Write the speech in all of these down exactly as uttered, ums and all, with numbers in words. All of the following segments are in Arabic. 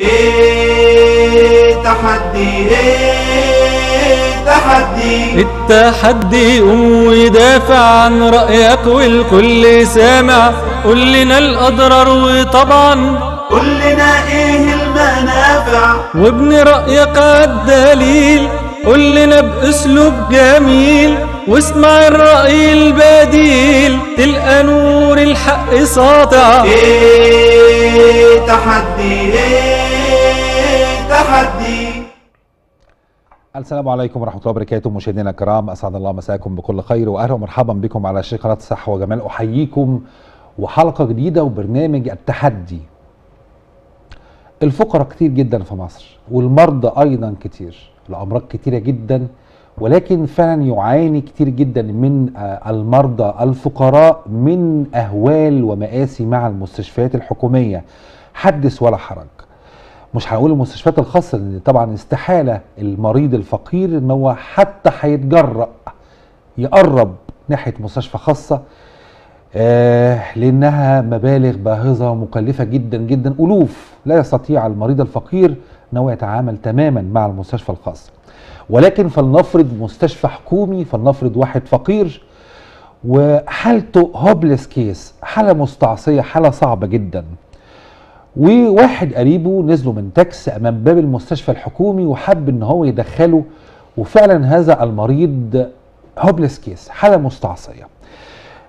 ايه تحدي ايه تحدي التحدي قوم ودافع عن رأيك والكل سامع، قول لنا الأضرار وطبعا قول لنا ايه المنافع، وابن رأيك عالدليل قول لنا بأسلوب جميل، واسمع الرأي البديل تلقى نور الحق ساطع. ايه تحدي ايه تحدي. السلام عليكم ورحمة الله وبركاته مشاهدينا الكرام، أسعد الله مساءكم بكل خير وأهلا ومرحبا بكم على شاشة قناة الصحة وجمال، أحييكم وحلقة جديدة وبرنامج التحدي. الفقراء كتير جدا في مصر، والمرضى أيضا كتير، الأمراض كتيرة جدا، ولكن فعلا يعاني كتير جدا من المرضى الفقراء من أهوال ومآسي مع المستشفيات الحكومية، حدث ولا حرج. مش هقول المستشفيات الخاصة لأن طبعا استحالة المريض الفقير إن هو حتى هيتجرأ يقرب ناحية مستشفى خاصة آه لأنها مبالغ باهظة ومكلفة جدا جدا، ألوف. لا يستطيع المريض الفقير إن هو يتعامل تماما مع المستشفى الخاص. ولكن فلنفرض مستشفى حكومي، فلنفرض واحد فقير وحالته هوبلس كيس، حالة مستعصية، حالة صعبة جدا، وواحد قريبه نزله من تاكس أمام باب المستشفى الحكومي وحب إن هو يدخله، وفعلا هذا المريض هوبلس كيس، حالة مستعصية.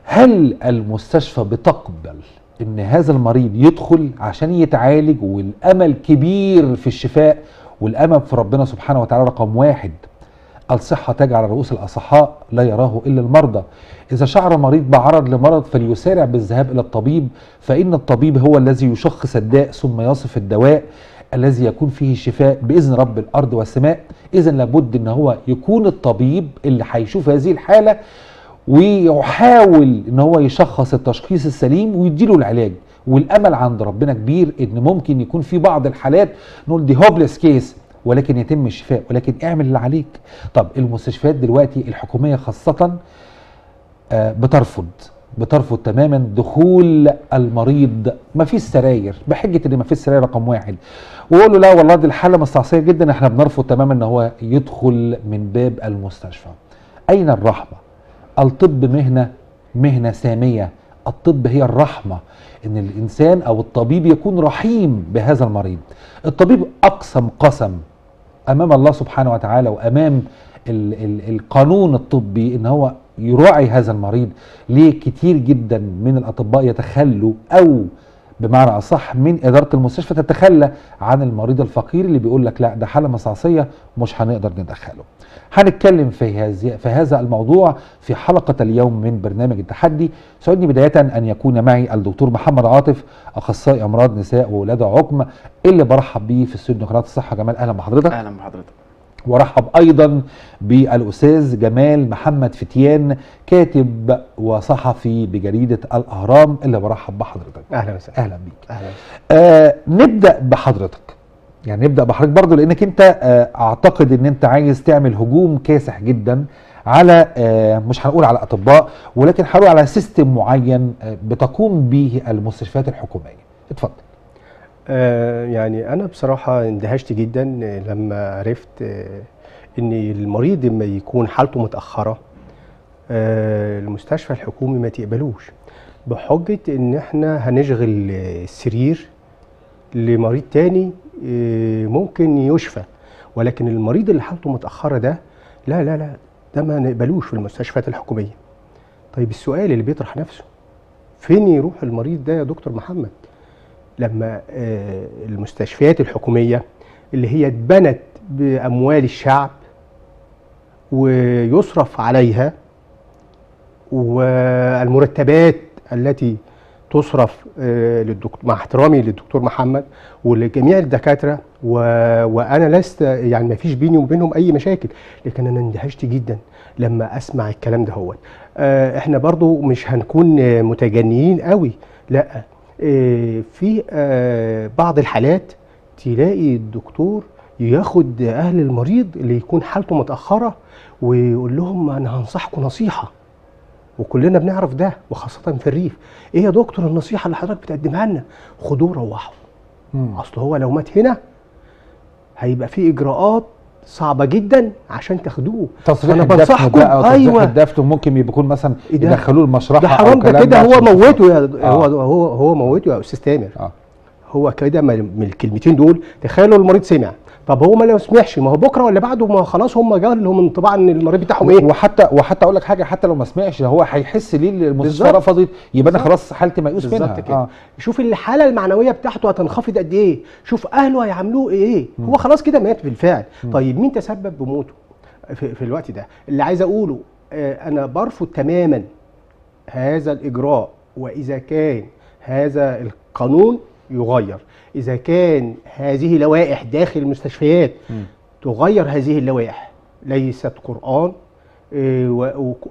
هل المستشفى بتقبل إن هذا المريض يدخل عشان يتعالج والأمل كبير في الشفاء والأمل في ربنا سبحانه وتعالى رقم واحد؟ الصحة تاج على رؤوس الأصحاء لا يراه إلا المرضى. إذا شعر مريض بعرض لمرض فليسارع بالذهاب إلى الطبيب، فإن الطبيب هو الذي يشخص الداء ثم يصف الدواء الذي يكون فيه الشفاء بإذن رب الأرض والسماء. إذا لابد إن هو يكون الطبيب اللي هيشوف هذه الحالة ويحاول ان هو يشخص التشخيص السليم ويديله العلاج. والامل عند ربنا كبير ان ممكن يكون في بعض الحالات نقول دي هوبلس كيس ولكن يتم الشفاء، ولكن اعمل اللي عليك. طب المستشفيات دلوقتي الحكوميه خاصه بترفض بترفض تماما دخول المريض، ما فيش سراير، بحجه ان ما فيش سراير رقم واحد، ويقول له لا والله دي الحاله مستعصيه جدا، احنا بنرفض تماما ان هو يدخل من باب المستشفى. اين الرحمه؟ الطب مهنة مهنة سامية، الطب هي الرحمة، إن الإنسان أو الطبيب يكون رحيم بهذا المريض. الطبيب أقسم قسم أمام الله سبحانه وتعالى وأمام ال ال القانون الطبي إن هو يراعي هذا المريض. ليه كتير جدا من الأطباء يتخلوا أو بمعنى أصح من إدارة المستشفى تتخلى عن المريض الفقير اللي بيقول لك لا ده حالة مصاصية مش هنقدر ندخله. هنتكلم في هذا في هذا الموضوع في حلقة اليوم من برنامج التحدي. سعدني بداية أن يكون معي الدكتور محمد عاطف، أخصائي أمراض نساء وولادة عقم، اللي برحب بيه في استوديو قناة الصحة جمال. أهلا بحضرتك. أهلا بحضرتك. ورحب أيضا بالأستاذ جمال محمد فتيان، كاتب وصحفي بجريدة الأهرام، اللي برحب بحضرتك. أهلا وسهلا. أهلا بيك. أهلا. آه نبدأ بحضرتك، يعني نبدأ بحضرتك برضو لأنك أنت آه أعتقد أن أنت عايز تعمل هجوم كاسح جدا على آه مش هنقول على أطباء ولكن هنقول على سيستم معين آه بتقوم به المستشفيات الحكومية. اتفضل. يعني أنا بصراحة اندهشت جدا لما عرفت إن المريض لما يكون حالته متأخرة المستشفى الحكومي ما تقبلوش بحجة إن إحنا هنشغل السرير لمريض تاني ممكن يشفى، ولكن المريض اللي حالته متأخرة ده لا لا لا ده ما نقبلوش في المستشفيات الحكومية. طيب السؤال اللي بيطرح نفسه، فين يروح المريض ده يا دكتور محمد؟ لما المستشفيات الحكومية اللي هي اتبنت بأموال الشعب ويصرف عليها والمرتبات التي تصرف مع احترامي للدكتور محمد ولجميع الدكاترة، وأنا لست يعني ما فيش بيني وبينهم أي مشاكل، لكن أنا اندهشت جدا لما أسمع الكلام ده. هو احنا برضو مش هنكون متجنيين قوي، لأ في بعض الحالات تلاقي الدكتور ياخد أهل المريض اللي يكون حالته متأخرة ويقول لهم أنا هنصحكم نصيحة، وكلنا بنعرف ده وخاصة في الريف. إيه يا دكتور النصيحة اللي حضرتك بتقدمها لنا؟ خدوه روحوا. اصل هو لو مات هنا هيبقى في اجراءات صعبه جدا عشان تاخدوه. تصريح الدفن بقى، ايوه الدفن ممكن يكون مثلا يدخلوه المشرحه ده حرام، ده كده هو موته يا آه. هو هو هو موته يا استاذ تامر. آه. هو كده من الكلمتين دول تخيلوا المريض سمع. طب هو ما لو سمعش، ما هو بكره ولا بعده، ما خلاص هم جاوا لهم انطباع ان المريض بتاعهم ايه. وحتى وحتى اقول لك حاجه، حتى لو ما سمعش هو هيحس ليه المستشفى رفضت، يبقى انا خلاص حالتي ميؤوس منها. بالظبط كده. آه. شوف الحاله المعنويه بتاعته هتنخفض قد ايه، شوف اهله هيعاملوه ايه. م. هو خلاص كده مات بالفعل. م. طيب مين تسبب بموته في, في الوقت ده؟ اللي عايز اقوله آه انا برفض تماما هذا الاجراء، واذا كان هذا القانون يغير، إذا كان هذه لوائح داخل المستشفيات م. تغير هذه اللوائح، ليست قرآن. إيه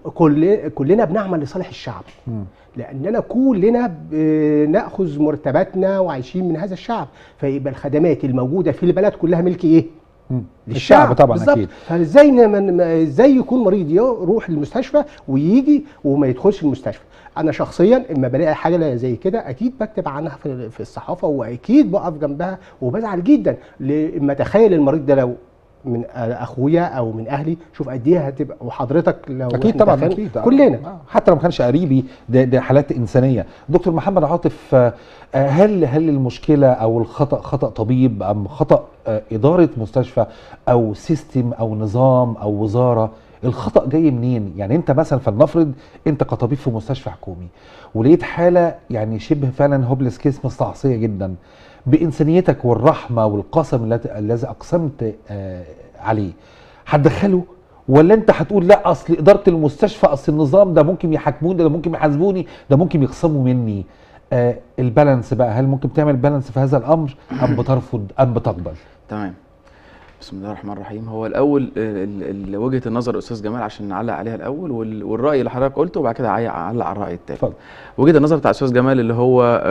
وكل كلنا بنعمل لصالح الشعب، م. لأننا كلنا بنأخذ مرتباتنا وعايشين من هذا الشعب، فيبقى الخدمات الموجودة في البلد كلها ملك إيه؟ م. للشعب طبعا. بالظبط. فإزاي إزاي يكون مريض يروح للمستشفى ويجي وما يدخلش المستشفى؟ أنا شخصيا اما بلاقي حاجة زي كده أكيد بكتب عنها في الصحافة، وأكيد بقف جنبها، وبزعل جدا لما أتخيل المريض ده لو من أخويا أو من أهلي، شوف قد إيه هتبقى. وحضرتك لو أكيد طبعا أكيد كلنا آه. حتى لو ما كانش قريبي، ده, ده حالات إنسانية. دكتور محمد عاطف، هل هل المشكلة أو الخطأ خطأ طبيب أم خطأ إدارة مستشفى أو سيستم أو نظام أو وزارة؟ الخطأ جاي منين؟ يعني انت مثلا فلنفرض انت كطبيب في مستشفى حكومي ولقيت حالة يعني شبه فعلا هوبلس كيس، مستعصية جدا، بإنسانيتك والرحمة والقسم الذي أقسمت عليه، هتدخله ولا انت هتقول لا اصل إدارة المستشفى، اصل النظام ده ممكن يحاكموني، ده ممكن يحاسبوني، ده ممكن يخصموا مني؟ البالانس بقى، هل ممكن تعمل بالانس في هذا الأمر أم بترفض أم بتقبل؟ تمام. بسم الله الرحمن الرحيم. هو الاول وجهه النظر استاذ جمال عشان نعلق عليها الاول، والراي اللي حضرتك قلته، وبعد كده اعلق على الراي الثالث. وجهه النظر بتاع استاذ جمال اللي هو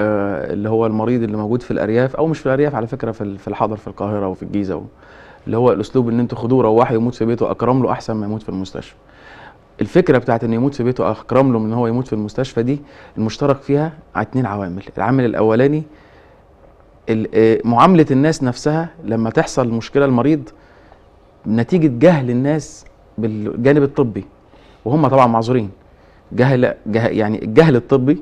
اللي هو المريض اللي موجود في الارياف، او مش في الارياف على فكره، في الحضر في القاهره وفي الجيزه، اللي هو الاسلوب ان انتوا خدوه روحوا يموت في بيته اكرم له احسن ما يموت في المستشفى. الفكره بتاعت ان يموت في بيته اكرم له من ان هو يموت في المستشفى دي المشترك فيها على اثنين عوامل. العامل الاولاني معاملة الناس نفسها لما تحصل مشكلة المريض نتيجة جهل الناس بالجانب الطبي، وهم طبعا معذورين. جهل, جهل يعني الجهل الطبي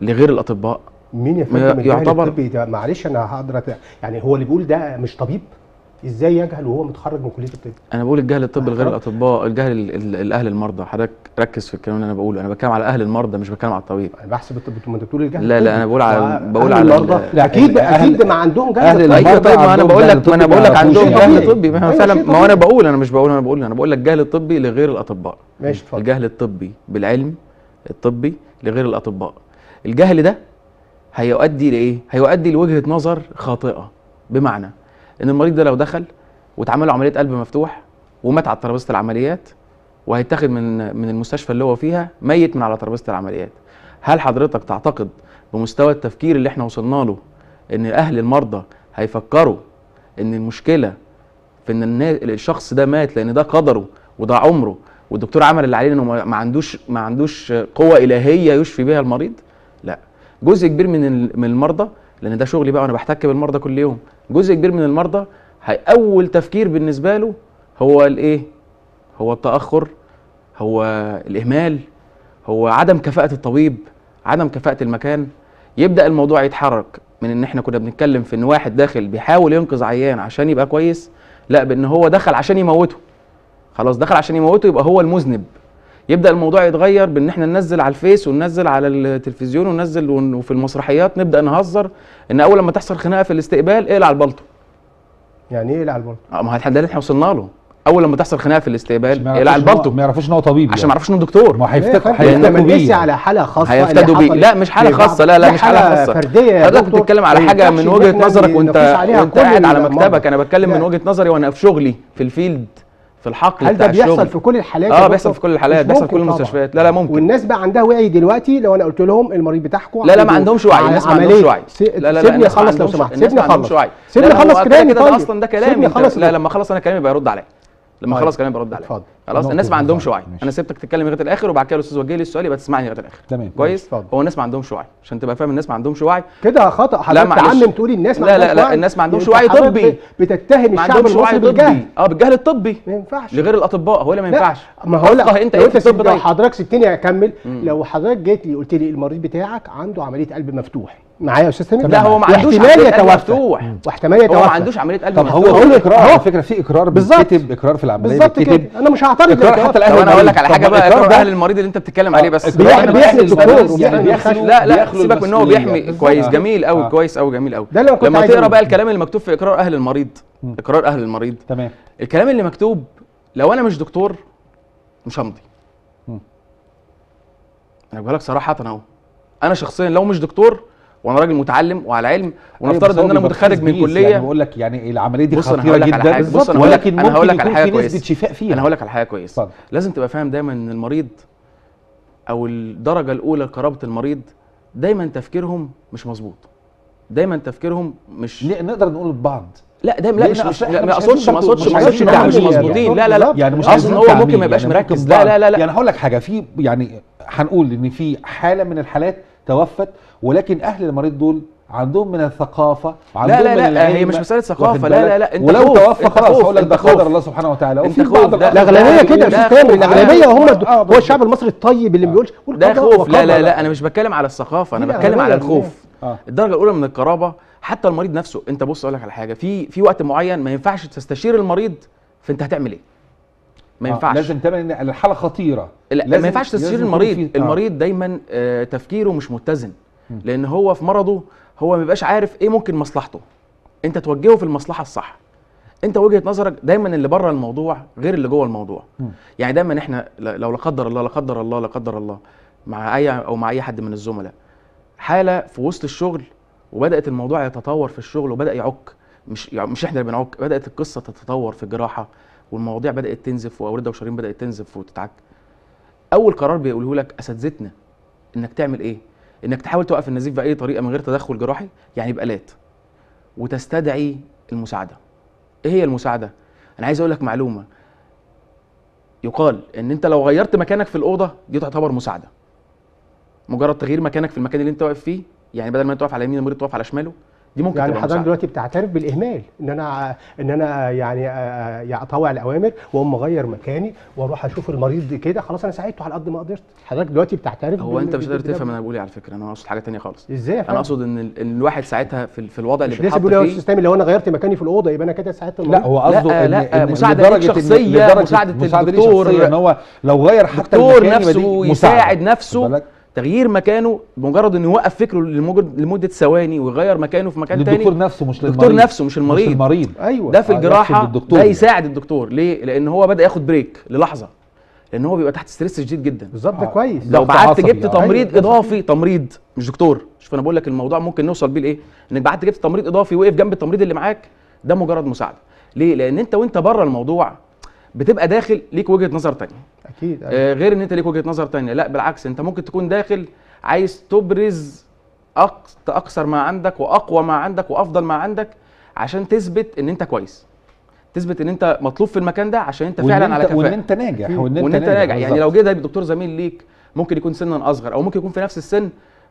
لغير الأطباء. مين يا فندم يعتبر الطبي ده؟ معلش أنا حضرتك يعني هو اللي بيقول ده مش طبيب، ازاي يجهل وهو متخرج من كلية الطب؟ أنا بقول الجهل الطبي لغير الأطباء، الجهل الأهل المرضى. حضرتك ركز في الكلام اللي أنا بقوله، أنا بتكلم على أهل المرضى مش بتكلم على الطبيب. أنا بحسب الطب، ما أنت بتقول الجهل. لا لا أنا بقول على بقول على المرضى. أكيد أكيد ما عندهم جهل. طيب ما أنا بقول لك ما أنا بقول لك عندهم جهل طبي. ما فعلا ما أنا بقول أنا مش بقول أنا بقول أنا بقول لك جهل الطبي لغير الأطباء. ماشي اتفضل. الجهل الطبي بالعلم الطبي لغير الأطباء. الجهل ده هيؤدي لإيه؟ هيؤدي لوجهة نظر خاطئة، بمعنى ان المريض ده لو دخل واتعمل له عمليه قلب مفتوح ومات على ترابيزه العمليات، وهيتاخد من من المستشفى اللي هو فيها ميت من على ترابيزه العمليات. هل حضرتك تعتقد بمستوى التفكير اللي احنا وصلنا له ان اهل المرضى هيفكروا ان المشكله في ان الشخص ده مات لان ده قدره وده عمره، والدكتور عمل اللي عليه انه ما عندوش ما عندوش قوه الهيه يشفي بها المريض؟ لا، جزء كبير من من المرضى، لان ده شغلي بقى وانا بحتك بالمرضى كل يوم، جزء كبير من المرضى اول تفكير بالنسبه له هو الايه؟ هو التاخر، هو الاهمال، هو عدم كفاءه الطبيب، عدم كفاءه المكان. يبدا الموضوع يتحرك من ان احنا كنا بنتكلم في ان واحد داخل بيحاول ينقذ عيان عشان يبقى كويس، لا بان هو دخل عشان يموته. خلاص دخل عشان يموته يبقى هو المذنب. يبدا الموضوع يتغير بان احنا ننزل على الفيس وننزل على التلفزيون وننزل وفي المسرحيات نبدا نهزر ان اول لما تحصل خناقه في الاستقبال اقلع على البلطو. يعني ايه اقلع على البلطو؟ اه ما هو ده اللي احنا وصلنا له، اول لما تحصل خناقه في الاستقبال اقلع على البلطو. ما يعرفوش ان هو طبيب، عشان ما يعرفوش ان هو دكتور، ما هيفتكروا هيفتكروا على حاله خاصه. هيفتكروا بيه؟ لا مش حاله خاصه، لا لا مش حاله خاصه فرديه. حضرتك بتتكلم على حاجه من وجهه نظرك وانت وانت قاعد على مكتبك، انا بتكلم من وجهه نظري وانا في شغلي في الفيلد في الحقل. هل ده بيحصل في كل الحالات؟ اه بيحصل في كل الحالات، بيحصل في كل المستشفيات. لا لا ممكن. والناس بقى عندها وعي دلوقتي، لو انا قلت لهم المريض بتاعكم لا لا ما عندهمش وعي، الناس ما عندهمش وعي. لا لا سيبني اخلص لو سمحت، سيبني اخلص سيبني اخلص كلامي. اصلا ده كلامي، لا لما اخلص انا كلامي بيرد عليا، لما اخلص كلامي بيرد عليا. اتفضل. خلاص الناس ما عندهمش وعي. انا سيبتك تتكلم لغايه الاخر وبعد كده الاستاذ وجه لي السؤال يبقى تسمعني لغايه الاخر. تمام كويس. هو الناس ما عندهمش وعي عشان تبقى فاهم، الناس ما عندهمش وعي كده خطا حضرتك تعمم تقولي الناس ما عندهمش وعي. لا لا لا الناس ما عندهمش وعي طبي، بتتهم الشعب المصري بالجهل. اه بالجهل الطبي ما ينفعش لغير الاطباء. هو اللي ما ينفعش ما هو لا انت انت طب ده حضرتك سبتني اكمل. لو حضرتك جيت لي قلت لي المريض بتاعك عنده عمليه قلب مفتوح معايا يا استاذ سامي، لا هو ما عندوش عمليه قلب مفتوح واحتمال يتوفى. هو ما عندوش عمليه قلب مفتوح. هو هو اقرار على فكره، في اقرار بيتكتب، اقرار في العمليه بيتكتب. انا مش هعترض حتى الاهل. انا اقول لك على حاجه بقى، اقرار اهل المريض اللي انت بتتكلم عليه بس بيحمي الدكتور. لا لا سيبك ان هو بيحمي كويس جميل قوي كويس قوي جميل قوي. لما تقرا بقى الكلام اللي مكتوب في اقرار اهل المريض، اقرار اهل المريض تمام، الكلام اللي مكتوب لو انا مش دكتور مش همضي. انا بقول لك صراحه اهو، انا شخصيا لو مش دكتور وانا راجل متعلم وعلى علم ونفترض ان انا متخرج من كليه، يعني بقول لك يعني العمليه دي خطيره جدا. بص انا هقول لك انا هقول لك على حاجه كويسه انا هقول لك على حاجه كويسه لازم تبقى فاهم دايما ان المريض او الدرجه الاولى لقرابه المريض دايما تفكيرهم مش مظبوط، دايما تفكيرهم مش نقدر نقول لبعض. لا دايما لا مش ما اقصدش ما اقصدش ما اقصدش ان مش مظبوطين. لا لا لا يعني مش قصدي ان هو ممكن ما يبقاش مركز. لا لا لا يعني هقول لك حاجه، في يعني هنقول ان في حاله من الحالات توفت، ولكن اهل المريض دول عندهم من الثقافه وعندهم لا لا من لا هي مش مساله ثقافه. لا لا لا انت ولو توفى خلاص هقول لك ده قدر الله سبحانه وتعالى. وفي بعض الاغلبيه كده مش تامر الاغلبيه وهم هو الشعب المصري الطيب اللي ما بيقولش ده خوف. لا لا لا انا مش بتكلم على الثقافه، انا بتكلم على الخوف. الدرجه الاولى من القرابه حتى المريض نفسه. انت بص اقول لك على حاجه، في في وقت معين ما ينفعش تستشير المريض في انت هتعمل ايه. ما ينفعش. لازم تبقى ان الحاله خطيره. لا ما ينفعش تستشير المريض. المريض دايما تفكيره مش متزن، لان هو في مرضه هو ما بيبقاش عارف ايه ممكن مصلحته. انت توجهه في المصلحه الصح. انت وجهه نظرك دايما اللي بره الموضوع غير اللي جوه الموضوع. م. يعني دايما احنا لو لا قدر الله لا قدر الله لا قدر الله مع اي او مع اي حد من الزملاء حاله في وسط الشغل وبدات الموضوع يتطور في الشغل وبدا يعك، مش مش احنا اللي بنعك، بدات القصه تتطور في الجراحه والمواضيع بدات تنزف واوردة وشرايين بدات تنزف وتتعك. اول قرار بيقوله لك اساتذتنا انك تعمل ايه؟ انك تحاول توقف النزيف باي طريقه من غير تدخل جراحي، يعني بالات، وتستدعي المساعده. ايه هي المساعده؟ انا عايز اقول لك معلومه، يقال ان انت لو غيرت مكانك في الاوضه دي تعتبر مساعده. مجرد تغيير مكانك في المكان اللي انت واقف فيه، يعني بدل ما انت واقف على يمين المريض تقف على شماله، دي ممكن يعني حضرتك دلوقتي بتعترف بالاهمال ان انا ان انا يعني اطوع الاوامر واقوم اغير مكاني واروح اشوف المريض كده، خلاص انا ساعدته على قد ما قدرت. حضرتك دلوقتي بتعترف. هو انت مش قادر تفهم انا بقول ايه على فكره، انا اقصد حاجه ثانيه خالص. ازاي؟ انا اقصد ان الواحد ساعتها في, في الوضع اللي بيتحط فيه مش لازم يقول استاذ لو انا غيرت مكاني في الاوضه يبقى انا كده ساعدت المريض. لا هو قصده لا مساعده شخصيه، مساعده الدكتور ان هو لو غير حتى الدكتور نفسه يساعد نفسه. تغيير مكانه بمجرد انه يوقف فكره لمده ثواني ويغير مكانه في مكان تاني. الدكتور نفسه مش للمريض. الدكتور نفسه مش المريض. مش المريض. ايوه ده في الجراحه ده يساعد الدكتور، ليه؟ لان هو بدا ياخد بريك للحظه، لان هو بيبقى تحت ستريس شديد جدا. بالظبط ده كويس. لو بعت جبت يعني. تمريض أيوة. اضافي، تمريض مش دكتور. شوف انا بقول لك الموضوع ممكن نوصل بيه لايه؟ انك بعت جبت تمريض اضافي وقف جنب التمريض اللي معاك، ده مجرد مساعده. ليه؟ لان انت وانت بره الموضوع بتبقى داخل ليك وجهه نظر ثانيه. اكيد آه غير ان انت ليك وجهه نظر ثانيه، لا بالعكس انت ممكن تكون داخل عايز تبرز أقص... اكثر ما عندك واقوى ما عندك وافضل ما عندك عشان تثبت ان انت كويس، تثبت ان انت مطلوب في المكان ده عشان انت فعلا انت على كفاءه وان انت ناجح وان انت, وإن انت ناجح. يعني لو جه ده دكتور زميل ليك ممكن يكون سنا اصغر او ممكن يكون في نفس السن،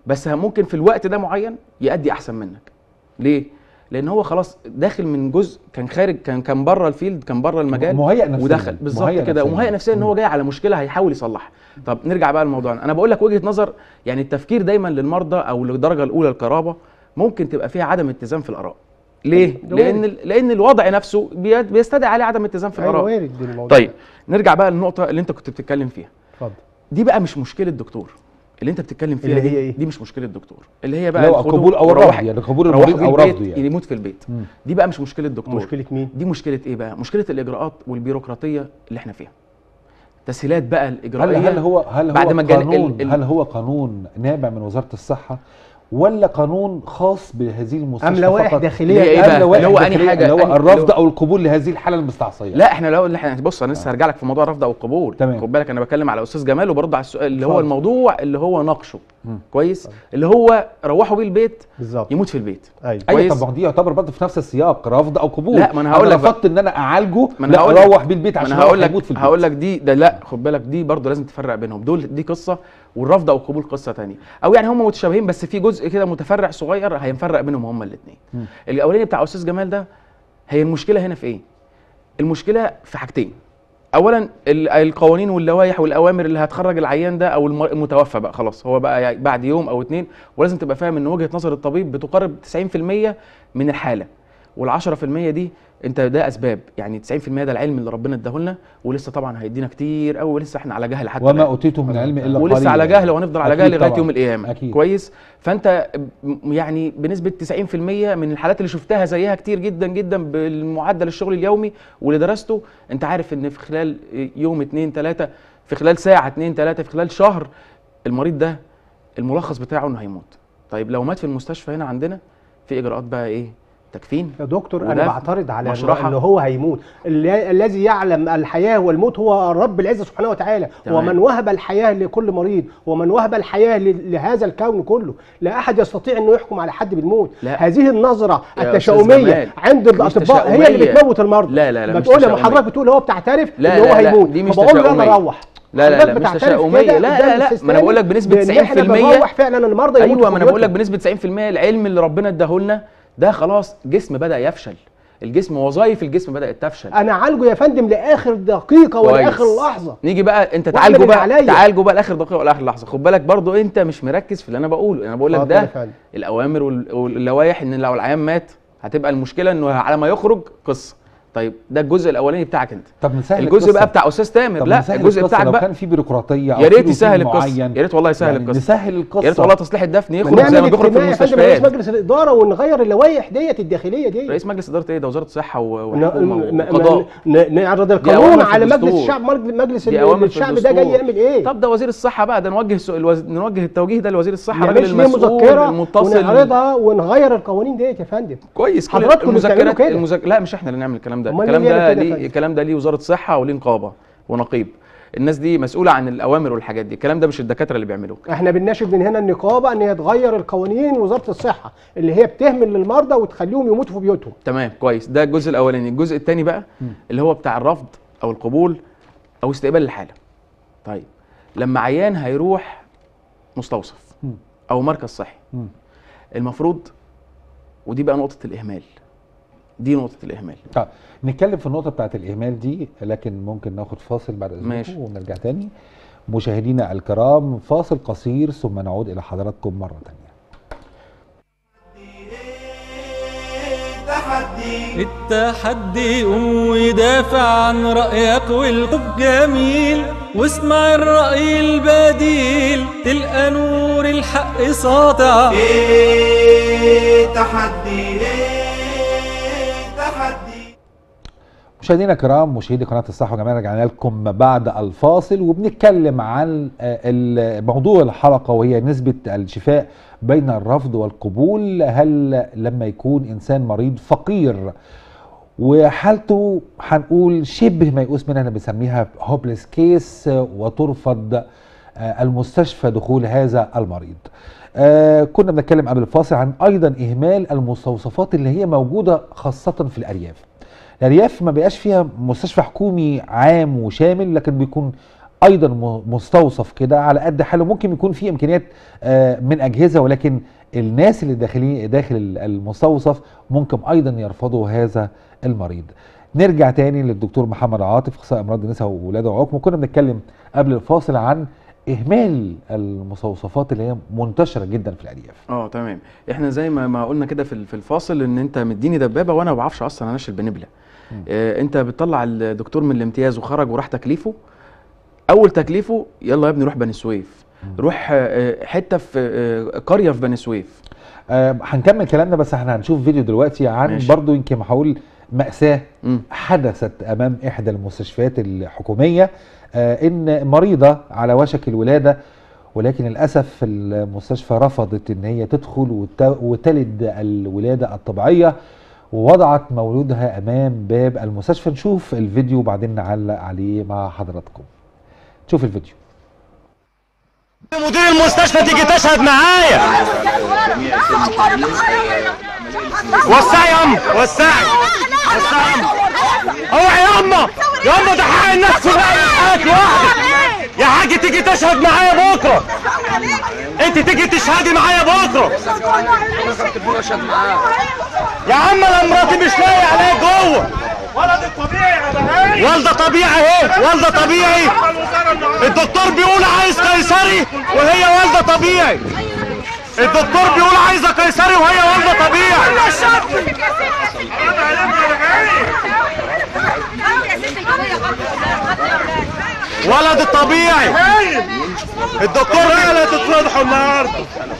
بس ممكن في الوقت ده معين يأدي احسن منك. ليه؟ لان هو خلاص داخل من جزء كان خارج كان كان بره الفيلد، كان بره المجال، مهيئ نفسيا ودخل بالظبط كده، ومهيئ نفسيا ان هو جاي على مشكله هيحاول يصلحها. طب نرجع بقى لموضوعنا، انا بقول لك وجهه نظر يعني التفكير دايما للمرضى او للدرجه الاولى القرابه ممكن تبقى فيها عدم اتزان في الاراء. ليه؟ لان لان الوضع نفسه بيستدعي عليه عدم اتزان في الاراء. طيب نرجع بقى للنقطه اللي انت كنت بتتكلم فيها. اتفضل. دي بقى مش مشكله دكتور اللي انت بتتكلم فيها اللي هي ايه؟ دي مش مشكله الدكتور اللي هي بقى قبول او رفض، يعني قبول المريض او رفضه، يعني يموت في البيت. مم. دي بقى مش مشكله الدكتور. مشكله مين؟ دي مشكله ايه بقى؟ مشكله الاجراءات والبيروقراطيه اللي احنا فيها. تسهيلات بقى الاجراءيه. هل, هل هو هل هو بعد ما قانون ال... هل هو قانون نابع من وزاره الصحه ولا قانون خاص بهذه المستشفى؟ ام لوائح داخليه ايه بقى؟ اللي هو انهي حاجه اللي هو الرفض او القبول لهذه الحاله المستعصيه. لا احنا لو احنا بص انا لسه هرجع لك في موضوع الرفض او القبول. خد بالك انا بكلم على استاذ جمال وبرد على السؤال اللي هو الموضوع اللي هو ناقشه. مم. كويس طيب. اللي هو روحوا بيه البيت بالزبط. يموت في البيت. ايوه أي طب دي يعتبر برضه في نفس السياق رفض او قبول. لا ما انا هقول لك رفضت ان انا اعالجه، ما انا اروح بيه البيت عشان هقول لك هقول لك دي ده لا خد بالك دي برضه لازم تفرق بينهم، دول دي قصه والرفض او القبول قصه ثانيه، او يعني هم متشابهين بس في جزء كده متفرع صغير هينفرق بينهم هم الاثنين. الاولاني بتاع استاذ جمال ده، هي المشكله هنا في ايه؟ المشكله في حاجتين. اولا القوانين واللوائح والاوامر اللي هتخرج العيان ده او المتوفى بقى خلاص هو بقى بعد يوم او اتنين، ولازم تبقى فاهم ان وجهه نظر الطبيب بتقارب تسعين في المية من الحاله، والعشرة في المية دي انت ده اسباب، يعني تسعين في المية ده العلم اللي ربنا اداهولنا، ولسه طبعا هيدينا كتير قوي ولسه احنا على جهل حتى وما اوتيتم من العلم الا قليلا، ولسه على جهل وهنفضل على جهل لغايه يوم القيامه. أكيد. كويس، فانت يعني بنسبه تسعين في المية من الحالات اللي شفتها زيها كتير جدا جدا بالمعدل الشغل اليومي واللي درسته، انت عارف ان في خلال يوم اتنين تلاته، في خلال ساعه اتنين تلاته، في خلال شهر، المريض ده الملخص بتاعه انه هيموت. طيب لو مات في المستشفى هنا عندنا في اجراءات بقى ايه؟ تكفين يا دكتور. انا بعترض على اللي هو هيموت، الذي يعلم الحياه والموت هو رب العزه سبحانه وتعالى. تمام. ومن وهب الحياه لكل مريض، ومن وهب الحياه لهذا الكون كله، لا احد يستطيع انه يحكم على حد بالموت. لا. هذه النظره التشاؤميه عند الاطباء هي اللي بتموت المرضى. لا لا لا بتقول لحضرتك، بتقول هو بتعترف ان هو هيموت، فبقول له انا اروح. لا لا لا مش تشاؤميه، لا لا لا ما انا بقول لك بنسبه تسعين في المية بنروح فعلا المرضى. ايوه ما انا بقول لك بنسبه تسعين في المية العلم اللي ربنا اداهولنا ده خلاص جسم بدأ يفشل، الجسم وظائف الجسم بدأت تفشل. أنا عالجه يا فندم لآخر دقيقة ولآخر لحظة. نيجي بقى أنت تعالجه بقى تعالجه بقى لآخر دقيقة ولآخر لحظة، خد بالك برضو أنت مش مركز في اللي أنا بقوله، أنا بقول لك ده الأوامر واللوائح إن لو العيان مات هتبقى المشكلة إنه على ما يخرج قصة. طيب ده الجزء الاولاني بتاعك انت. طب نسهل الجزء القصة. بقى بتاع استاذ تامر. لا الجزء بتاعك بقى لو كان في بيروقراطيه او يا ريت يسهل القصه، يا ريت والله يسهل يعني القصه، نسهل القصه، يا ريت والله تصليح الدفن يخرج زي ما بيخرج في المستشفيات، رئيس مجلس الاداره ونغير اللوائح ديت الداخليه ديت. رئيس مجلس اداره ايه ده؟ وزاره الصحه والحكومه والقضاء. نعرض القانون على مجلس الشعب، مجلس الشعب ده جاي يعمل ايه؟ طب ده وزير الصحه بقى، ده نوجه نوجه التوجيه ده لوزير الصحه، راجل المسؤول المتصل، ونعرضها ونغير القوانين ديت يا فندم. كويس حضراتكم المذاكرات. لا مش احنا اللي نعمل الكلام ده، الكلام ده ليه؟ الكلام ده ليه وزاره صحه وليه نقابه ونقيب، الناس دي مسؤوله عن الاوامر والحاجات دي، الكلام ده مش الدكاتره اللي بيعملوه. احنا بنناشد من هنا النقابه ان هي تغير القوانين وزاره الصحه اللي هي بتهمل للمرضى وتخليهم يموتوا في بيوتهم. تمام كويس، ده الجزء الاولاني. الجزء الثاني بقى م. اللي هو بتاع الرفض او القبول او استقبال الحاله. طيب لما عيان هيروح مستوصف م. او مركز صحي م. المفروض، ودي بقى نقطه الاهمال، دي نقطة الإهمال. طيب نتكلم في النقطة بتاعت الإهمال دي، لكن ممكن ناخد فاصل بعد إذنكم ونرجع تاني. مشاهدينا الكرام فاصل قصير ثم نعود إلى حضراتكم مرة تانية. التحدي التحدي قوم ودافع عن رأيك والقب جميل، واسمع الرأي البديل تلقى نور الحق ساطع. إيه تحدي إيه. مشاهدينا الكرام، مشاهدي قناه الصحه والجمال، رجعنا لكم بعد الفاصل وبنتكلم عن موضوع الحلقه وهي نسبه الشفاء بين الرفض والقبول. هل لما يكون انسان مريض فقير وحالته هنقول شبه ميؤوس منها، بنسميها هوبلس كيس، وترفض المستشفى دخول هذا المريض. آه كنا بنتكلم قبل الفاصل عن ايضا اهمال المستوصفات اللي هي موجوده خاصه في الارياف. الارياف ما بقاش فيها مستشفى حكومي عام وشامل، لكن بيكون ايضا مستوصف كده على قد حاله، ممكن يكون فيه امكانيات من اجهزه، ولكن الناس اللي داخلين داخل المستوصف ممكن ايضا يرفضوا هذا المريض. نرجع تاني للدكتور محمد عاطف، اخصائي امراض النساء والولاده والعقم. كنا بنتكلم قبل الفاصل عن اهمال المستوصفات اللي هي منتشره جدا في الارياف. اه تمام، احنا زي ما ما قلنا كده في الفاصل ان انت مديني دبابه وانا ما بعرفش اصلا انشل بنبله. آه، انت بتطلع الدكتور من الامتياز وخرج وراح تكليفه، اول تكليفه يلا يا ابني روح بني سويف، روح آه حته في آه قريه في بني سويف. آه، هنكمل كلامنا بس احنا هنشوف فيديو دلوقتي عن ماشي. برضو يمكن هقول مأساة مم. حدثت امام احدى المستشفيات الحكوميه، آه ان مريضه على وشك الولاده، ولكن للاسف المستشفى رفضت ان هي تدخل وتلد الولاده الطبيعيه، ووضعت مولودها امام باب المستشفى. نشوف الفيديو وبعدين نعلق عليه مع حضراتكم. شوف الفيديو. مدير المستشفى تيجي تشهد معايا. وسعي يا امه، وسعي وسعي يا امه، اوعي يا امه، يا امه ده حق الناس كلها يلحقك لوحدك يا حاجة. تيجي تشهد معايا بكره، انت تيجي تشهدي معايا بكره يا عم. انا مراتي مش لاقي عليا جوه. ولد طبيعي يا بهاي، والده طبيعي اهي، والده طبيعي. الدكتور بيقول عايز قيصري وهي والده طبيعي. الدكتور بيقول عايزه قيصري وهي والده طبيعي. ولد الطبيعي. الدكتور بقى اللي هتتفضحوا النهارده.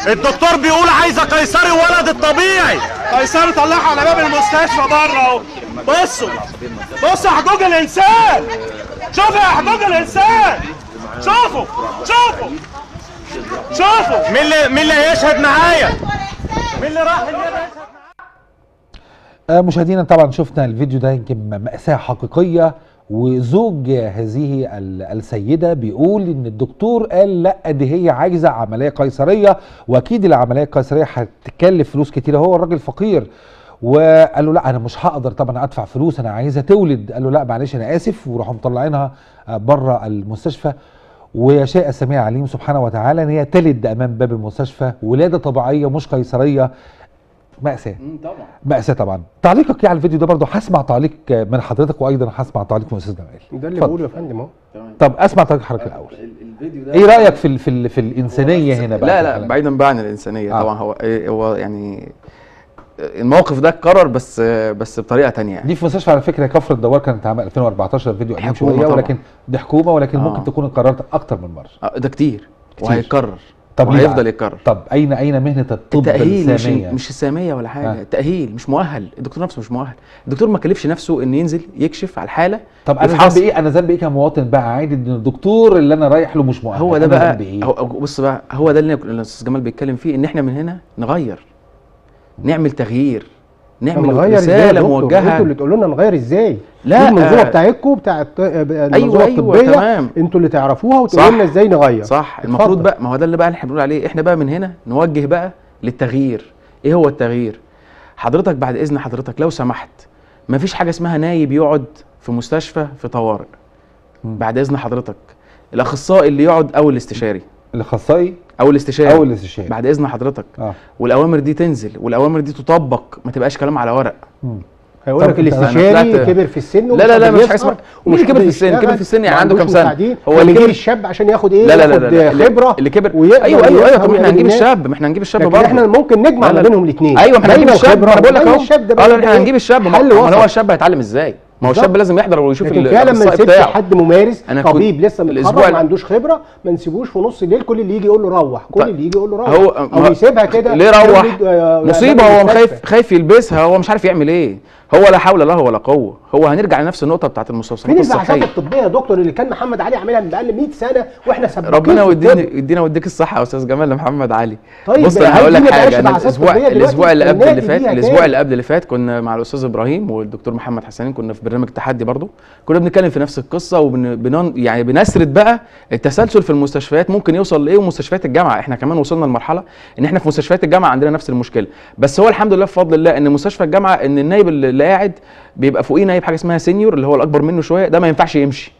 الدكتور بيقول عايزه قيصري ولد الطبيعي. قيصري طلعها على باب المستشفى بره اهو. بصوا بصوا حجوج الانسان. شوفوا يا حجوج الانسان. شوفوا شوفوا شوفوا. مين اللي مين اللي هيشهد معايا؟ مين اللي راح اللي هيشهد؟ مشاهدينا طبعا شفنا الفيديو ده، يمكن مأساة حقيقية. وزوج هذه السيدة بيقول ان الدكتور قال لا دي هي عايزة عملية قيصرية، واكيد العملية القيصرية هتكلف فلوس كتير، هو الراجل فقير. وقال له لا انا مش هقدر طبعا ادفع فلوس، انا عايزة تولد. قال له لا معلش انا اسف، وراحوا مطلعينها بره المستشفى. ويشاء السميع العليم سبحانه وتعالى ان هي تلد امام باب المستشفى ولادة طبيعية مش قيصرية. مأساة طبعا، مأساة طبعا. تعليقك ايه على الفيديو ده؟ برضه هسمع تعليق من حضرتك، وايضا هسمع تعليق من استاذ جمال. ده اللي بقوله يا فندم اهو. طب اسمع تعليق حضرتك الاول. الفيديو ده ايه رايك في ال في, ال في الانسانيه هنا بقى؟ لا لا بعيدا بقى عن الانسانيه آه. طبعا هو هو يعني الموقف ده اتكرر بس بس بطريقه ثانيه يعني. دي في مستشفى على فكره كفر الدوار كانت عام ألفين وأربعتاشر، فيديو قديم شويه ولكن دي حكومه، ولكن آه. ممكن تكون اتكررت اكتر من مره. آه ده كتير, كتير. وهيتكرر. طب وهيفضل يتكرر. طب اين اين مهنه الطب التأهيل؟ الساميه مش, مش الساميه ولا حاجه آه. التأهيل مش مؤهل، الدكتور نفسه مش مؤهل، الدكتور ما كلفش نفسه ان ينزل يكشف على الحاله. طب انا ذنبي ايه؟ انا ذنبي ايه كمواطن بقى عادي ان الدكتور اللي انا رايح له مش مؤهل؟ هو ده بقى إيه؟ هو بص بقى، هو ده اللي الاستاذ جمال بيتكلم فيه، ان احنا من هنا نغير، نعمل تغيير، نعمل رساله موجهه. انتوا اللي تقولوا لنا نغير ازاي؟ لا المنظومه بتاعتكم بتاع المنظومه الطبيه، أيوة انتوا اللي تعرفوها وتقولوا لنا ازاي نغير. صح المفروض بقى، ما هو ده اللي بقى احنا بنقول عليه، احنا بقى من هنا نوجه بقى للتغيير. ايه هو التغيير؟ حضرتك بعد اذن حضرتك لو سمحت، ما فيش حاجه اسمها نايب يقعد في مستشفى في طوارئ. بعد اذن حضرتك الاخصائي اللي يقعد او الاستشاري، الاخصائي او الاستشاري او الاستشاري بعد اذن حضرتك آه. والاوامر دي تنزل والاوامر دي تطبق، ما تبقاش كلام على ورق. هيقول لك الاستشاري كبر في السن. لا لا لا مش حاجه، ومش كبر في السن، كبر في السن يعني عنده كام سنه؟ هو اللي جيب الشاب عشان ياخد ايه؟ لا لا لا خبره اللي كبر. ايوه ايوه ايوه طب احنا هنجيب الشاب، ما احنا هنجيب الشاب برضه، احنا ممكن نجمع ما بينهم الاثنين. ايوه احنا هنجيب الشاب، انا بقول لك اهو احنا هنجيب الشاب. ما هو الشاب هيتعلم ازاي؟ ما هو الشاب لازم يحضر ويشوف الفعل. ما نسيبش حد ممارس طبيب لسه متخرج ما عندوش خبره، ما نسيبوش في نص الليل كل اللي يجي يقول له روح، كل اللي يجي يقول له روح، او يسيبها كده ليه؟ روح مصيبه، هو خايف خايف يلبسها، هو مش عارف يعمل ايه، هو لا حول له ولا قوه. هو هنرجع لنفس النقطه بتاعت المستوصفات الصحيه. مين البعثات الطبيه يا دكتور اللي كان محمد علي عاملها من بقى مية سنه واحنا سباقين؟ ربنا يدينا يدينا ويديك الصحه يا استاذ جمال لمحمد علي. طيب بص انا هقول لك حاجه، انا الاسبوع الاسبوع اللي قبل اللي فات الاسبوع اللي قبل اللي فات كنا مع الاستاذ ابراهيم والدكتور محمد حسنين، كنا في برنامج التحدي برضه، كنا بنتكلم في نفس القصه وبن يعني بنسرد بقى التسلسل في المستشفيات ممكن يوصل لايه، ومستشفيات الجامعه احنا كمان وصلنا لمرحله ان احنا في مستشفيات الجامعه عندنا نفس المشكله. بس هو الحمد لله بفضل الله ان مستشفى الجامعه ان النايب اللي قاعد بيبقى فوقيه نايب حاجه اسمها سينيور اللي هو الاكبر منه شويه، ده ما ينفعش يمشي.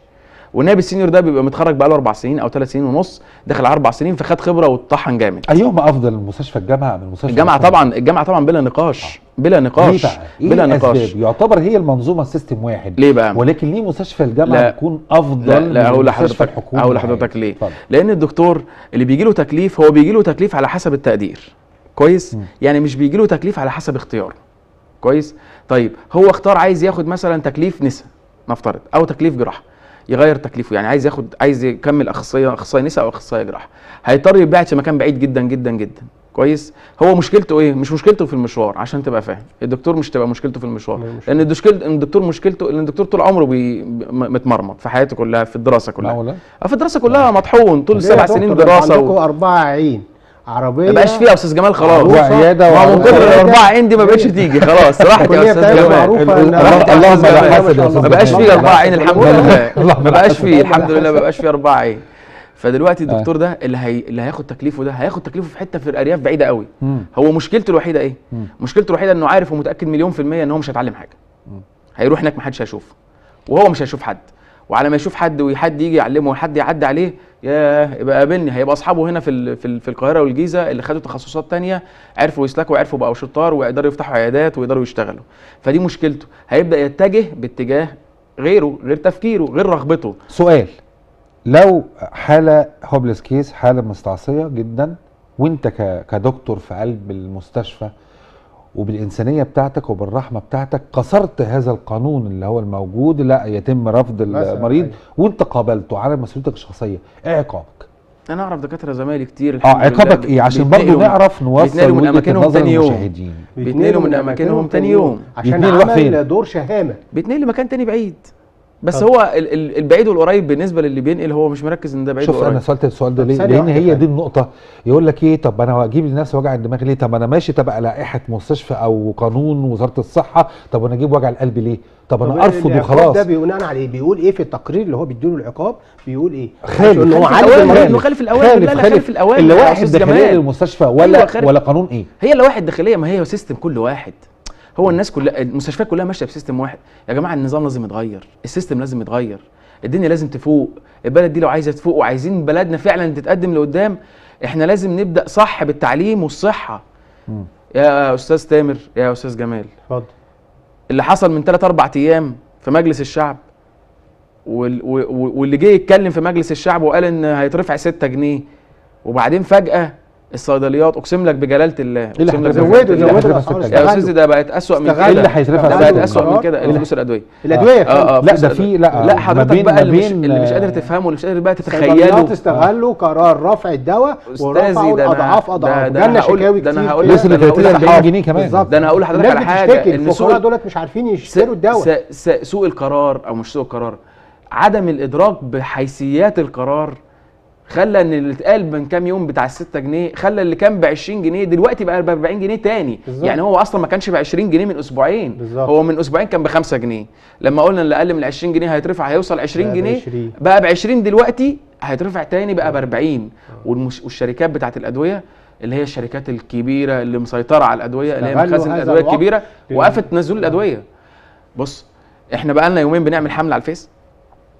والنائب السينيور ده بيبقى متخرج بقاله اربع سنين او ثلاث سنين ونص، داخل على اربع سنين، فخد خبره واتطحن جامد. ايهما افضل مستشفى الجامعه من مستشفى الجامعه؟ طبعا الجامعه طبعا بلا نقاش، بلا نقاش إيه بلا نقاش. يعتبر هي المنظومه السيستم واحد. ليه بقى؟ ولكن ليه مستشفى الجامعه تكون افضل لا من مستشفى الحكومه؟ اقول لحضرتك ليه؟ طبعا. لان الدكتور اللي بيجي له تكليف هو بيجي له تكليف على حسب التقدير. كويس؟ م. يعني مش بيجي له تكليف على حسب اختياره. كويس؟ طيب هو اختار عايز ياخد مثلا تكليف نساء نفترض، او تكليف جراحه، يغير تكليفه، يعني عايز ياخد عايز يكمل اخصائيه اخصائي نساء او اخصائي جراحه، هيضطر يبعد في مكان بعيد جدا جدا جدا. كويس؟ هو مشكلته ايه؟ مش مشكلته في المشوار، عشان تبقى فاهم، الدكتور مش تبقى مشكلته في المشوار، لان الدكتور مشكلته ان الدكتور طول عمره بي... متمرمط في حياته كلها، في الدراسه كلها. اه في الدراسه كلها مطحون طول السبع سنين دراسه. عندكم و... اربعه عين عربيه ما بقاش فيها يا استاذ جمال خلاص، وعياده ما ممكن الاربعه عندي ما بقتش تيجي خلاص، راحت يا استاذ جمال. اللهم لا حسد، ما بقاش فيه اربعه عين الحمد لله، ما بقاش فيه الحمد لله ما بقاش فيه اربعه عين. فدلوقتي الدكتور ده اللي هي... اللي هياخد تكليفه ده هياخد تكليفه في حته في الارياف بعيده قوي. مم. هو مشكلته الوحيده ايه؟ مم. مشكلته الوحيده انه عارف ومتاكد مليون في الميه ان هو مش هيتعلم حاجه. مم. هيروح هناك ما حدش هيشوفه وهو مش هيشوف حد، وعلى ما يشوف حد وحد يجي يعلمه وحد يعدي عليه يا يبقى قابلني، هيبقى اصحابه هنا في في القاهره والجيزه اللي خدوا تخصصات ثانيه عرفوا يسلكوا وعرفوا بقوا شطار ويقدروا يفتحوا عيادات ويقدروا يشتغلوا. فدي مشكلته، هيبدا يتجه باتجاه غيره، غير تفكيره، غير رغبته. سؤال، لو حاله هوبلس كيس، حاله مستعصيه جدا، وانت كدكتور في قلب المستشفى وبالإنسانية بتاعتك وبالرحمة بتاعتك كسرت هذا القانون اللي هو الموجود، لا يتم رفض المريض أيه. وانت قابلته على مسؤوليتك الشخصية، ايه عقابك؟ انا اعرف دكاترة زمايلي كتير. اه عقابك ايه؟ عشان برضه نعرف نوصل وجهة نظر المشاهدين. بيتنقلوا من اماكنهم تاني يوم عشان عمل دور شهامة، بيتنقل لمكان تاني بعيد. بس طبعا. هو البعيد والقريب بالنسبه للي بينقل هو مش مركز ان ده بعيد والقريب. شوف انا سالت السؤال ده ليه؟ لان هي دي النقطه. يقول لك ايه، طب انا هجيب لنفسي وجع الدماغ ليه؟ طب انا ماشي تبع لائحه مستشفى او قانون وزاره الصحه، طب انا اجيب وجع القلب ليه؟ طب انا ارفض وخلاص. ده بناء على ايه؟ بيقول ايه في التقرير اللي هو بيديله العقاب؟ بيقول ايه؟ خالف ان هو عالم مخالف الاوامر، لا لا خالف الاوامر اللي واحد داخليه للمستشفى ولا ولا قانون ايه؟ هي اللي واحد داخليه، ما هي سيستم كل واحد. هو الناس كلها المستشفيات كلها ماشيه بسيستم واحد. يا جماعه النظام لازم يتغير، السيستم لازم يتغير، الدنيا لازم تفوق، البلد دي لو عايزه تفوق وعايزين بلدنا فعلا تتقدم لقدام احنا لازم نبدا صح بالتعليم والصحه. م. يا استاذ تامر، يا استاذ جمال، اتفضل. اللي حصل من ثلاث اربع ايام في مجلس الشعب، وال... واللي جه يتكلم في مجلس الشعب وقال ان هيترفع ستة جنيه، وبعدين فجاه الصيدليات اقسم لك بجلاله الله اقسم لك زودوا زودوا يا استاذ، ده بقت اسوء من كده. اللي هيصرفها بقت اسوء من كده الفلوس الادويه الادويه آه آه لا ده في لا لا حضرتك بقى اللي مش, اللي مش قادر تفهمه واللي مش قادر بقى تتخيله. الصيدليات استغلوا قرار رفع الدواء ورفعوا اضعاف اضعاف، جالنا شكاوي كتير وصل ل ثلاثين جنيه كمان. ده انا هقول لحضرتك على حاجه، الفقراء دولت مش عارفين يشتروا الدواء. سوء القرار او مش سوء القرار، عدم الادراك بحيثيات القرار خلى ان اللي اتقال من كام يوم بتاع الستة جنيه خلى اللي كان ب عشرين جنيه دلوقتي بقى ب اربعين جنيه تاني. بالزبط. يعني هو اصلا ما كانش ب عشرين جنيه من اسبوعين. بالزبط. هو من اسبوعين كان ب خمسة جنيه، لما قلنا اللي اقل من عشرين جنيه هيترفع هيوصل عشرين جنيه بقى ب عشرين، دلوقتي هيترفع تاني بقى ب اربعين. والشركات بتاعت الادويه اللي هي الشركات الكبيره اللي مسيطره على الادويه اللي هي مخازن الادويه الكبيره وقفت نزول الادويه. بص احنا بقى لنا يومين بنعمل حمله على الفيس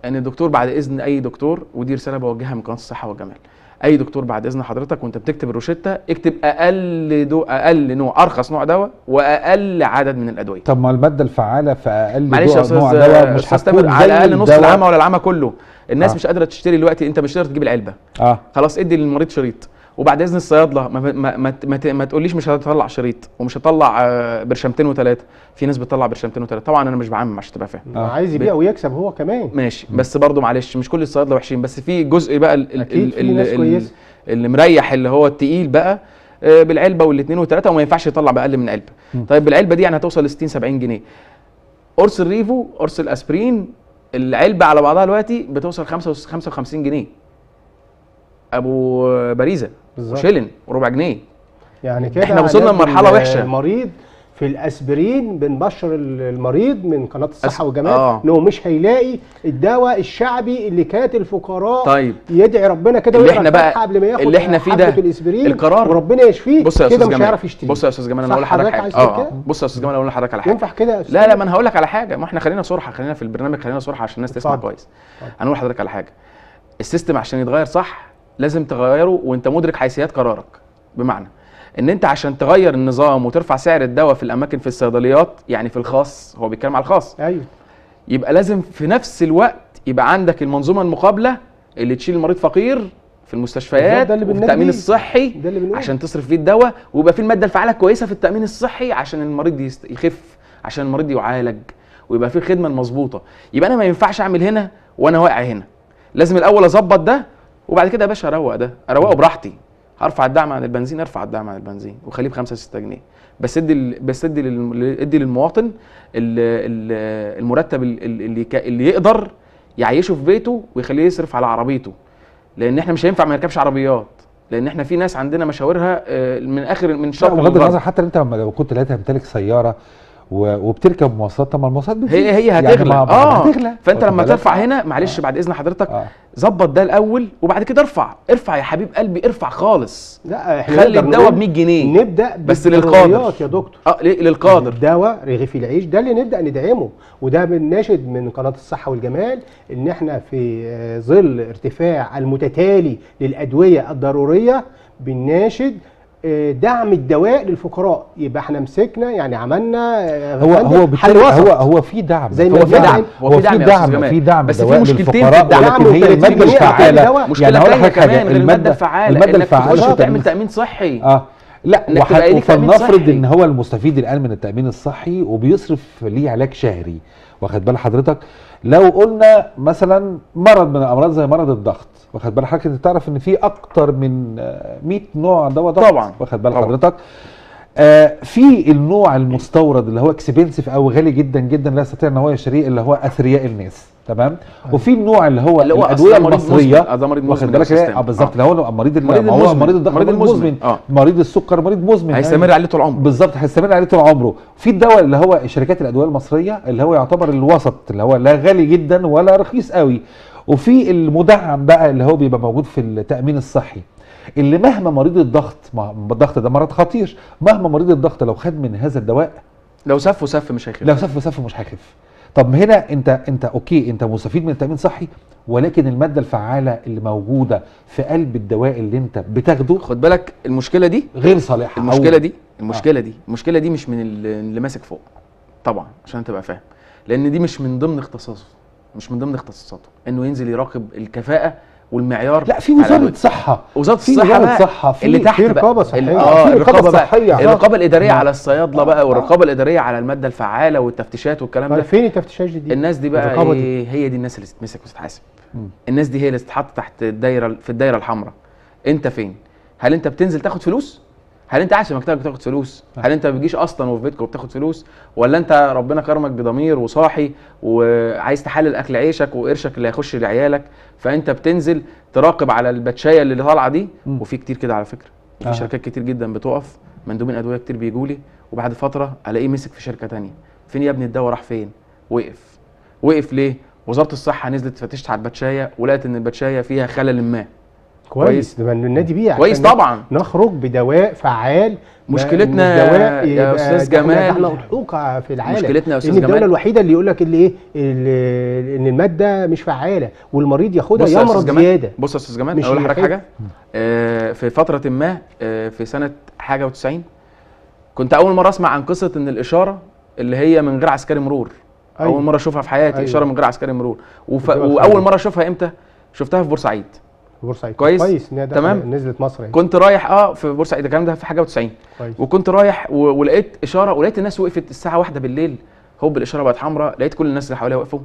ان الدكتور بعد اذن اي دكتور، ودي رساله بوجهها من قناه الصحه والجمال، اي دكتور بعد اذن حضرتك وانت بتكتب الروشته اكتب اقل دو اقل نوع ارخص نوع دواء واقل عدد من الادويه. طب ما الماده الفعاله في اقل نوع دواء مش هتستمر على الاقل نص العمى ولا العمى كله. الناس آه. مش قادره تشتري دلوقتي، انت مش قادر تجيب العلبه. آه. خلاص ادي للمريض شريط، وبعد اذن الصيادله ما, ما, ما, ما, ما تقوليش مش هتطلع شريط ومش هتطلع برشامتين وثلاثه. في ناس بتطلع برشامتين وثلاثه، طبعا انا مش بعمم عشان تبقى فاهم. آه. عايز يبيع ويكسب هو كمان ماشي، بس برضه معلش مش كل الصيادله وحشين، بس في جزء بقى ال أكيد ال في ناس كويسه اللي مريح اللي هو التقيل بقى بالعلبه والاثنين وثلاثه، وما ينفعش يطلع باقل من علبه. م. طيب بالعلبه دي يعني هتوصل ل ستين سبعين جنيه. قرص الريفو، قرص الاسبرين، العلبه على بعضها دلوقتي بتوصل خمسة وخمسين جنيه. ابو باريزا وشيلن وربع جنيه، يعني كده احنا وصلنا لمرحله وحشه. المريض في الاسبرين بنبشر المريض من قناه الصحه والجمال آه. انه مش هيلاقي الدواء الشعبي اللي كانت الفقراء طيب. يدعي ربنا كده ويقرا قبل ما ياخد اللي احنا فيه ده القرار وربنا يشفيه كده مش هيعرف يشتري. بص يا استاذ جمال انا هقول لحضرتك حاجه اه بص يا استاذ جمال انا هقول لحضرتك على حاجه ينفع كده؟ لا لا ما انا هقول لك على حاجه، ما احنا خلينا صراحه، خلينا في البرنامج، خلينا صراحه عشان الناس تسمع كويس. انا هقول لحضرتك على حاجه، السيستم عشان يتغير صح لازم تغيره وانت مدرك حيثيات قرارك. بمعنى ان انت عشان تغير النظام وترفع سعر الدواء في الاماكن في الصيدليات، يعني في الخاص، هو بيتكلم على الخاص. ايوه يبقى لازم في نفس الوقت يبقى عندك المنظومه المقابله اللي تشيل المريض فقير في المستشفيات وفي التامين الصحي عشان تصرف فيه الدواء، ويبقى في الماده الفعاله كويسه في التامين الصحي عشان المريض يخف، عشان المريض يعالج، ويبقى في الخدمه المظبوطه. يبقى انا ما ينفعش اعمل هنا وانا واقع هنا، لازم الاول اظبط ده وبعد كده يا باشا اروق ده، اروقه براحتي. هرفع الدعم عن البنزين، ارفع الدعم عن البنزين وخليه ب خمسة ستة جنيه، بس ادي بس ادي ادي للمواطن المرتب اللي اللي يقدر يعيشه في بيته ويخليه يصرف على عربيته، لان احنا مش هينفع ما نركبش عربيات، لان احنا في ناس عندنا مشاورها من اخر من شرق. بغض النظر حتى انت لو كنت لا تمتلك سياره وبتركب مواصلات. طب ما المواصلات هي هي هتغلى يعني اه هتغلى. فانت لما ترفع هنا معلش آه. بعد اذن حضرتك ظبط آه. ده الاول وبعد كده ارفع ارفع يا حبيب قلبي ارفع خالص. لا احنا خلي الدواء ب مية جنيه نبدا بس للقادر يا دكتور. اه للقادر الدواء رغيف العيش ده اللي نبدا ندعمه، وده بنناشد من قناه الصحه والجمال ان احنا في ظل ارتفاع المتتالي للادويه الضروريه بنناشد دعم الدواء للفقراء. يبقى احنا مسكنا يعني عملنا هو هو حل وسط. هو هو في دعم زي هو في دعم هو في دعم, دعم في دعم بس في مشكلتين في الدعم. هي الماده الفعاله مشكله يعني كمان الماده الفعاله انك تخش تعمل تامين صحي اه لا وحتى فلنفرض ان هو المستفيد الان من التامين الصحي وبيصرف ليه علاج شهري، واخد بال حضرتك؟ لو قلنا مثلا مرض من الامراض زي مرض الضغط، واخد بال حضرتك؟ انت تعرف ان في اكتر من مية نوع دواء ضغط طبعا، واخد بال حضرتك؟ آه في النوع المستورد اللي هو اكسبنسيف او غالي جدا جدا لا يستطيع ان هو يشتريه اللي هو اثرياء الناس، تمام؟ أيوة. وفي النوع اللي هو اللي هو الادويه المصريه ده مريض مزمن، واخد بالك؟ اه بالظبط اللي هو مريض الموضوع مريض الضغط مريض المزمن آه. مريض السكر مريض مزمن هيستمر يعني. عليه طول عمره بالظبط هيستمر عليه طول عمره. في الدواء اللي هو شركات الادويه المصريه اللي هو يعتبر الوسط اللي هو لا غالي جدا ولا رخيص قوي، وفي المدعم بقى اللي هو بيبقى موجود في التامين الصحي اللي مهما مريض الضغط الضغط ده مرض خطير، مهما مريض الضغط لو خد من هذا الدواء لو سف وسف مش هيخف لو سف وسف مش هيخف. طب هنا انت انت اوكي انت مستفيد من التامين الصحي، ولكن الماده الفعاله اللي موجوده في قلب الدواء اللي انت بتاخده خد بالك المشكله دي غير صالحه. المشكله دي المشكله آه. دي المشكله دي مش من اللي ماسك فوق طبعا عشان تبقى فاهم، لان دي مش من ضمن اختصاصه مش من ضمن اختصاصاته انه ينزل يراقب الكفاءه والمعيار. لا في وزاره صحه وزاره الصحه صحه اللي تحت رقابه صحيه اه الرقابه الصحيه الرقابه الاداريه على الصيادله بقى والرقابه الاداريه على الماده الفعاله والتفتيشات والكلام ده. فين التفتيشات دي؟ الناس دي بقى دي. هي دي الناس اللي تتمسك وتتحاسب. الناس دي هي اللي تتحط تحت الدايره في الدايره الحمراء. انت فين؟ هل انت بتنزل تاخد فلوس؟ هل انت عايش في مكتبك بتاخد فلوس؟ هل انت ما بتجيش اصلا وفي بيتك وبتاخد فلوس؟ ولا انت ربنا كرمك بضمير وصاحي وعايز تحلل اكل عيشك وقرشك اللي هيخش لعيالك، فانت بتنزل تراقب على الباتشايه اللي طالعه دي. وفي كتير كده على فكره، وفي آه. شركات كتير جدا بتقف، مندوبين ادويه كتير بيجوا لي وبعد فتره الاقيه مسك في شركه ثانيه. فين يا ابني الدواء راح فين؟ وقف. وقف ليه؟ وزاره الصحه نزلت فتشت على الباتشايه ولقت ان الباتشايه فيها خلل ما. كويس ده النادي بيه كويس طبعا نخرج بدواء فعال. مشكلتنا دواء يا استاذ جمال احنا مضحوكه في العالم. مشكلتنا يا استاذ جمال الدوله الوحيده اللي يقول لك اللي ايه ان الماده مش فعاله والمريض ياخدها يمرض زياده. بص يا استاذ جمال اقول لحضرتك حاجه آه في فتره ما آه في سنه حاجه وتسعين كنت اول مره اسمع عن قصه ان الاشاره اللي هي من غير عسكري مرور. أيوة. اول مره اشوفها في حياتي. أيوة. اشاره من غير عسكري مرور وف... واول مره اشوفها امتى؟ شفتها في بورسعيد. بورسعيد كويس كويس تمام. نزلت مصر يعني. كنت رايح اه في بورسعيد الكلام ده في حاجه وتسعين وكنت رايح و... ولقيت اشاره ولقيت الناس وقفت الساعه واحدة بالليل هوب الاشاره بقت حمراء لقيت كل الناس اللي حواليا وقفوا.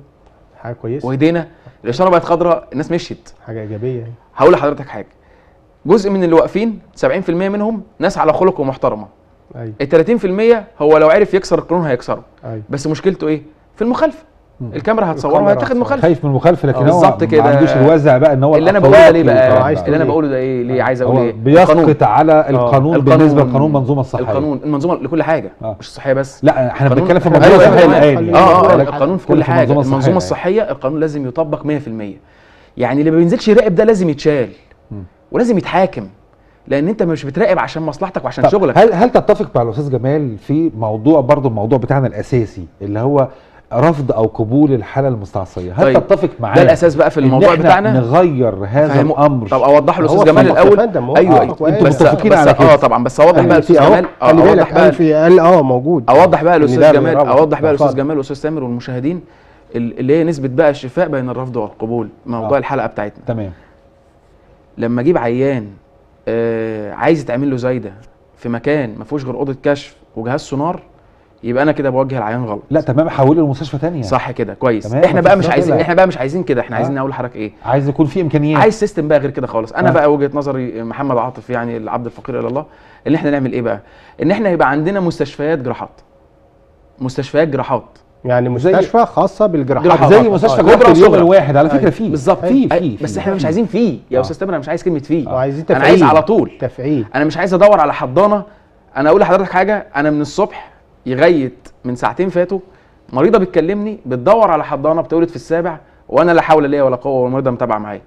حاجه كويسه. وهدينا الاشاره بقت خضراء الناس مشيت. حاجه ايجابيه يعني. هقول لحضرتك حاجه، جزء من اللي واقفين سبعين في المية منهم ناس على خلق ومحترمه. ايوه. ال ثلاثين في المية هو لو عرف يكسر القانون هيكسره. ايوه. بس مشكلته ايه؟ في المخالفه. الكاميرا هتصورها وهتاخد مخالفه. خايف من المخالفه لكن هو ما عندوش الوازع بقى ان هو اللي انا بقوله ليه بقى اللي انا بقوله ده ايه؟ ليه عايز اقول ايه؟ بيسقط على القانون بالنسبه لقانون المنظومه الصحيه. القانون المنظومه لكل حاجه مش الصحيه بس. لا احنا بنتكلم في المنظومه الصحيه الان. اه اه القانون في كل حاجه. المنظومه الصحيه القانون لازم يطبق مية في المية. يعني اللي ما بينزلش يراقب ده لازم يتشال ولازم يتحاكم، لان انت مش بتراقب عشان مصلحتك وعشان شغلك. هل هل تتفق مع الاستاذ جمال في موضوع برضه الموضوع بتاعنا الاساسي اللي هو رفض او قبول الحاله المستعصيه؟ هل طيب. تتفق معايا ده الاساس بقى في الموضوع بتاعنا نغير هذا الامر؟ طب اوضح له الاستاذ جمال الاول. ايوه انتوا متفقين على كده؟ اه طبعا بس اوضح بقى الاستاذ جمال. خلي بالك قال في قال اه موجود. اوضح بقى الاستاذ جمال اوضح بقى الاستاذ جمال والاستاذ تامر والمشاهدين اللي هي نسبه بقى الشفاء بين الرفض والقبول. موضوع الحلقه بتاعتنا تمام. لما اجيب عيان عايز يتعمل له زايده في مكان ما فيهوش غير اوضه كشف وجهاز سونار يبقى انا كده بوجه العيان غلط. لا تمام حوله لمستشفى ثانيه. صح كده كويس. احنا بقى مش عايزين احنا بقى مش عايزين كده احنا آه. عايزين نقول لحضرتك ايه؟ عايز يكون في امكانيات. عايز سيستم بقى غير كده خالص. انا آه. بقى وجهه نظري محمد عاطف يعني العبد الفقير الى الله ان احنا نعمل ايه بقى؟ ان احنا يبقى عندنا مستشفيات جراحات. مستشفيات جراحات يعني مستشفى خاصه بالجراحات زي مستشفى كبرى اليوم الواحد على فكره فيه بالظبط فيه فيه بس احنا مش عايزين فيه يا استاذ تامر. انا مش عايز كلمه فيه، انا عايز على طول تفعيل. انا مش عايز ادور على حضانه. انا اقول لحضرتك حاجه، انا من الصبح يغيت من ساعتين فاتوا مريضه بتكلمني بتدور على حضانه بتولد في السابع وانا لا حول ليا ولا قوه والمريضه متابعه معايا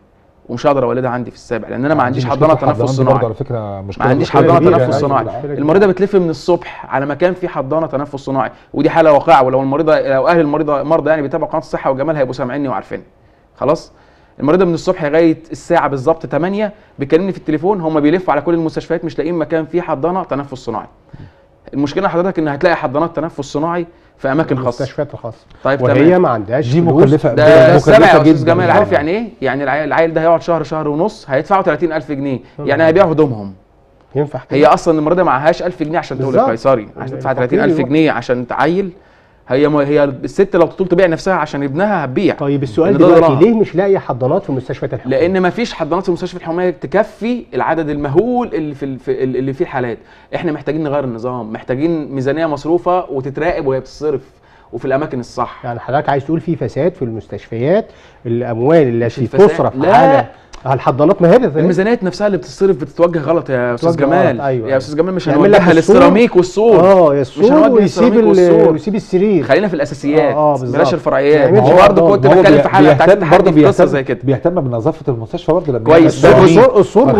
ومش هقدر اولدها عندي في السابع لان انا ما عنديش حضانه تنفس صناعي. على فكره مشكله ما عنديش حضانه تنفس صناعي، المريضه بتلف من الصبح على مكان فيه حضانه تنفس صناعي ودي حاله واقعه، ولو المريضه لو اهل المريضه مرضى يعني بيتابعوا قناه الصحه والجمال هيبقوا سامعيني وعارفيني. خلاص؟ المريضه من الصبح لغايه الساعه بالظبط تمانية بيكلمني في التليفون، هم بيلفوا على كل المستشفيات مش لاقيين مكان فيه حضانه تنفس صناعي. المشكله حضرتك ان هتلاقي حضانات تنفس صناعي في اماكن خاصه المستشفيات الخاصه. طيب تمام، وهي ما عندهاش دي مكلفه ده مكلفه جدا. استاذ جمال عارف يعني ايه؟ يعني العيل ده هيقعد شهر شهر ونص هيدفعوا تلاتين الف جنيه، يعني هيبيعوا هدومهم. ينفع كده؟ هي اصلا المريضه معهاش الف جنيه عشان تولد قيصري، عشان تدفع تلاتين الف جنيه عشان تعيل. هي هي الست لو تطول تبيع نفسها عشان ابنها هتبيع. طيب السؤال دلوقتي ليه مش لاقي حضانات في المستشفيات الحكوميه؟ لان ما فيش حضانات في المستشفى الحكوميه تكفي العدد المهول اللي في اللي فيه الحالات. احنا محتاجين نغير النظام، محتاجين ميزانيه مصروفه وتتراقب وهي بتصرف وفي الاماكن الصح. يعني حضرتك عايز تقول في فساد في المستشفيات، الاموال التي تصرف على الحضانات ما هي الميزانيات نفسها اللي بتصرف بتتوجه غلط يا استاذ جمال. أيوة يا استاذ جمال مش هنوجهها للسيراميك والسور. اه يا السور ويسيب ويسيب السرير، خلينا في الاساسيات آه آه بلاش الفرعيات. هو برضه كنت بتكلم في حلقه بتاعت برضه في قصه زي كده بيهتم بنظافه المستشفى برضه لما كويس. السور السور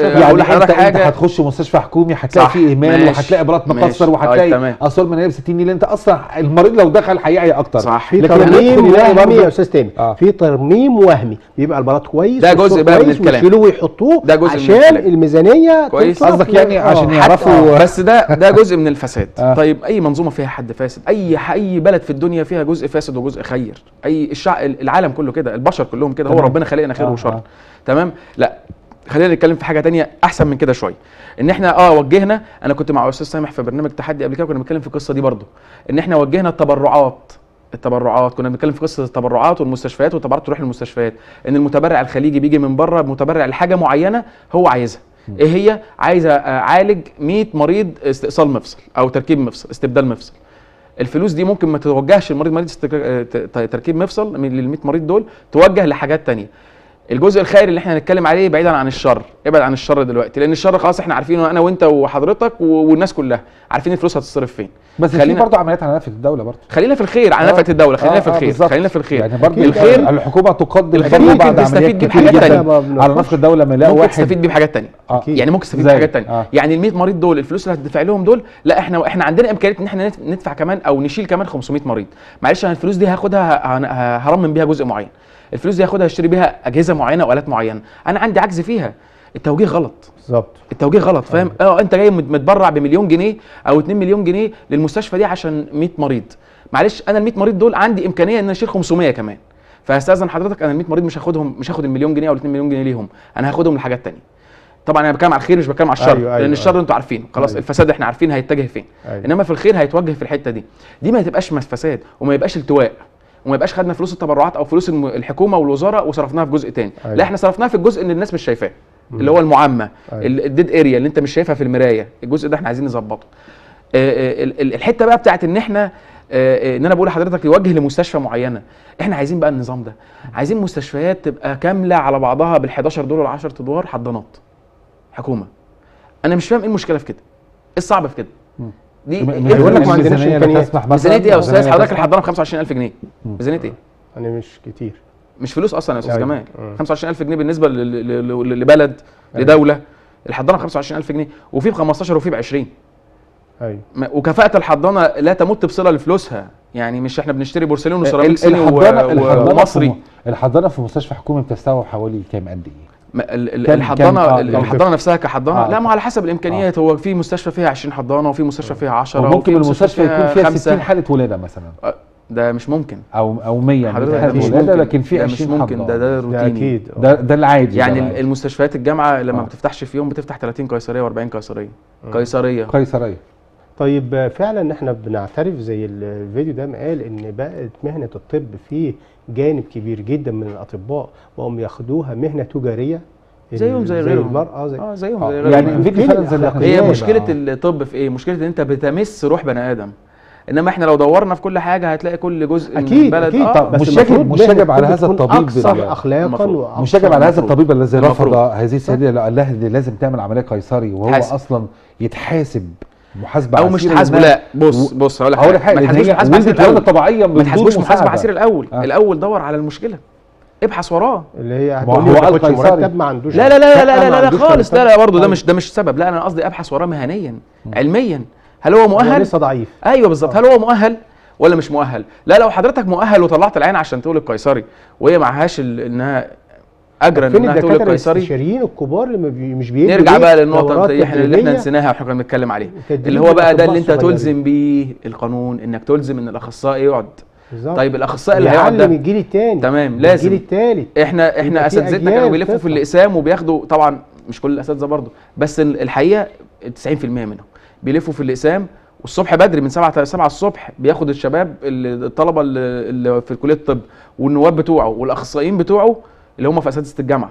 يعني حتى انت هتخش مستشفى حكومي هتلاقي فيه اهمال وهتلاقي ابراج مكسر وهتلاقي اثار منايه ب ستين نيله، انت اصلا المريض لو دخل هيعيا اكتر. صح، في ترميم وهمي يا استاذ تامر، في ترميم وهمي بيبقى البلاط كويس جزء بقى من الكلام يشيلوه ويحطوه عشان الميزانيه كويس. قصدك يعني عشان يعرفوا بس ده ده جزء من الفساد. آه. طيب اي منظومه فيها حد فاسد، اي اي بلد في الدنيا فيها جزء فاسد وجزء خير، اي الشع... العالم كله كده، البشر كلهم كده، هو ربنا خلقنا خير آه. وشر. آه. تمام. لا خلينا نتكلم في حاجه ثانيه احسن من كده شويه، ان احنا اه وجهنا، انا كنت مع الاستاذ سامح في برنامج التحدي قبل كده كنا بنتكلم في القصه دي برضو، ان احنا وجهنا التبرعات التبرعات كنا بنتكلم في قصه التبرعات والمستشفيات والتبرعات تروح للمستشفيات، ان المتبرع الخليجي بيجي من بره متبرع لحاجه معينه هو عايزها. ايه هي؟ عايزه اعالج مية مريض استئصال مفصل او تركيب مفصل استبدال مفصل. الفلوس دي ممكن ما توجهش المريض مريض تركيب مفصل لل مية مريض دول، توجه لحاجات ثانيه. الجزء الخير اللي احنا هنتكلم عليه بعيدا عن الشر، ابعد عن الشر دلوقتي لان الشر خلاص احنا عارفينه انا وانت وحضرتك والناس كلها عارفين الفلوس هتتصرف فين. بس في برضه عمليات على نفقه الدوله برضه. خلينا في الخير على نفقه الدوله، خلينا في الخير، خلينا في الخير. يعني برضه الخير الحكومه تقدم برضه بعد عمليات كتير بحاجات تانية على نفقه الدوله ما يلاقوا واحد ممكن تستفيد بيه بحاجات تانية. آه. يعني ممكن تستفيد بحاجات تانية. آه. يعني ال مية مريض دول الفلوس اللي هتدفع لهم دول، لا احنا احنا عندنا امكانيه ان احنا ندفع كمان او نشيل كمان خمسمية مريض. معلش انا الفلوس دي هاخدها هرمم بيها جزء معين. الفلوس دي هاخدها اشتري بيها اجهزه معينه والات معينه، انا عندي عجز فيها. التوجيه غلط بالظبط، التوجيه غلط. فاهم؟ اه انت جاي متبرع بمليون جنيه او اتنين مليون جنيه للمستشفى دي عشان مية مريض، معلش انا ال مية مريض دول عندي امكانيه ان انا اشيل خمسمية كمان، فهستاذن حضرتك انا ال مية مريض مش هاخدهم، مش هاخد المليون جنيه او ال مليون جنيه ليهم، انا هاخدهم لحاجات ثانيه. طبعا انا بتكلم على الخير مش بتكلم على الشر. أيوة أيوة لان الشر أيوة انتوا عارفينه خلاص. أيوة الفساد احنا عارفين هيتجه فين. أيوة انما في الخير هيتوجه في الحته دي، دي ما تبقاش فساد وما يبقاش التواء وما يبقاش خدنا فلوس التبرعات او فلوس الحكومه والوزاره وصرفناها في جزء تاني. أيوة لا احنا صرفناها في الجزء اللي الناس مش شايفاه، اللي هو المعمى. أيوة الديد اريا اللي انت مش شايفها في المرايه، الجزء ده احنا عايزين نظبطه. الحته بقى بتاعت ان احنا ان انا بقول لحضرتك يوجه لمستشفى معينه، احنا عايزين بقى النظام ده، عايزين مستشفيات تبقى كامله على بعضها بال حداشر دور ولا عشرة ادوار حضانات حكومه. انا مش فاهم ايه المشكله في كده، ايه الصعب في كده؟ دي بيقول لك ما عندناش امكانيات. ميزانيه ايه يا استاذ حضرتك الحضانه ب خمسة وعشرين الف جنيه؟ ميزانيه ايه؟ يعني مش كتير، مش فلوس اصلا يا استاذ جمال. خمسة وعشرين الف جنيه بالنسبه لبلد لدوله، الحضانه ب خمسة وعشرين الف جنيه، وفي ب خمستاشر وفي ب عشرين. ايوه وكفاءه الحضانه لا تمت بصله لفلوسها، يعني مش احنا بنشتري بورسلين وسيراميك صيني ومصري. الحضانه في مستشفى حكومي بتستوعب حوالي كام قد ايه؟ الحضانه الحضانه نفسها كحضانه؟ لا ما على حسب الامكانيات، هو في مستشفى فيها عشرين حضانه وفي مستشفى فيها عشرة وممكن المستشفى يكون فيها ستين حاله ولاده مثلا. ده مش ممكن او او مية حاله ولاده، لكن في عشرين ممكن حضانة. ده ده روتيني، ده ده العادي يعني. المستشفيات الجامعه لما بتفتحش في يوم بتفتح تلاتين قيصريه واربعين قيصريه قيصريه قيصريه. طيب فعلا احنا بنعترف زي الفيديو ده ما قال ان بقت مهنه الطب فيه جانب كبير جدا من الاطباء وهم ياخدوها مهنه تجاريه زيهم زي غيرهم، زي المراه زي اه زيهم زي غيرهم. يعني الفيديو فعلا زي الاخلاقيات. هي مشكله الطب في ايه؟ مشكله ان انت بتمس روح بني ادم، انما احنا لو دورنا في كل حاجه هتلاقي كل جزء أكيد من البلد. اكيد اكيد. طب مش يجب مش يجب على هذا الطبيب اكثر اخلاقا، مش يجب على هذا الطبيب الذي رفض هذه السيده اللي قال لها لازم تعمل عمليه قيصري وهو اصلا يتحاسب محاسبه او مش محاسبه. لا بص بص هقول لك هقول لك حاجه، ما تحاسبوش محاسبه عسير الاول طبيعيه، ما تحاسبوش محاسبه عسير الاول. آه. الاول دور على المشكله، ابحث وراه اللي هي هتقول مرتب ما عندوش. لا لا لا لا لا لا خالص، لا لا برضه ده مش ده مش سبب. لا انا قصدي ابحث وراه مهنيا علميا، هل هو مؤهل؟ لسه ضعيف. ايوه بالظبط، هل هو مؤهل ولا مش مؤهل؟ لا لو حضرتك مؤهل وطلعت العين عشان تقول القيصري وهي معهاش انها اجرا انها تقول القيصري. الاستشاريين الكبار اللي مش بيجوا. نرجع بقى للنقطه اللي احنا اللي احنا نسيناها واحنا كنا بنتكلم عليها، اللي هو بقى ده اللي انت تلزم بيه القانون، انك تلزم ان الاخصائي يقعد. بالظبط. طيب الاخصائي اللي هيقعد ده من الجيل الثاني، تمام، لازم الجيل الثالث. احنا احنا اساتذتنا كانوا بيلفوا في الاقسام وبياخدوا، طبعا مش كل الاساتذه برضه، بس الحقيقه تسعين في المية منهم بيلفوا في الاقسام، والصبح بدري من سبعة الصبح بياخد الشباب الطلبه اللي في كليه الطب والنواب بتوعه والاخصائيين بتوعه اللي هم في اساتذه الجامعه،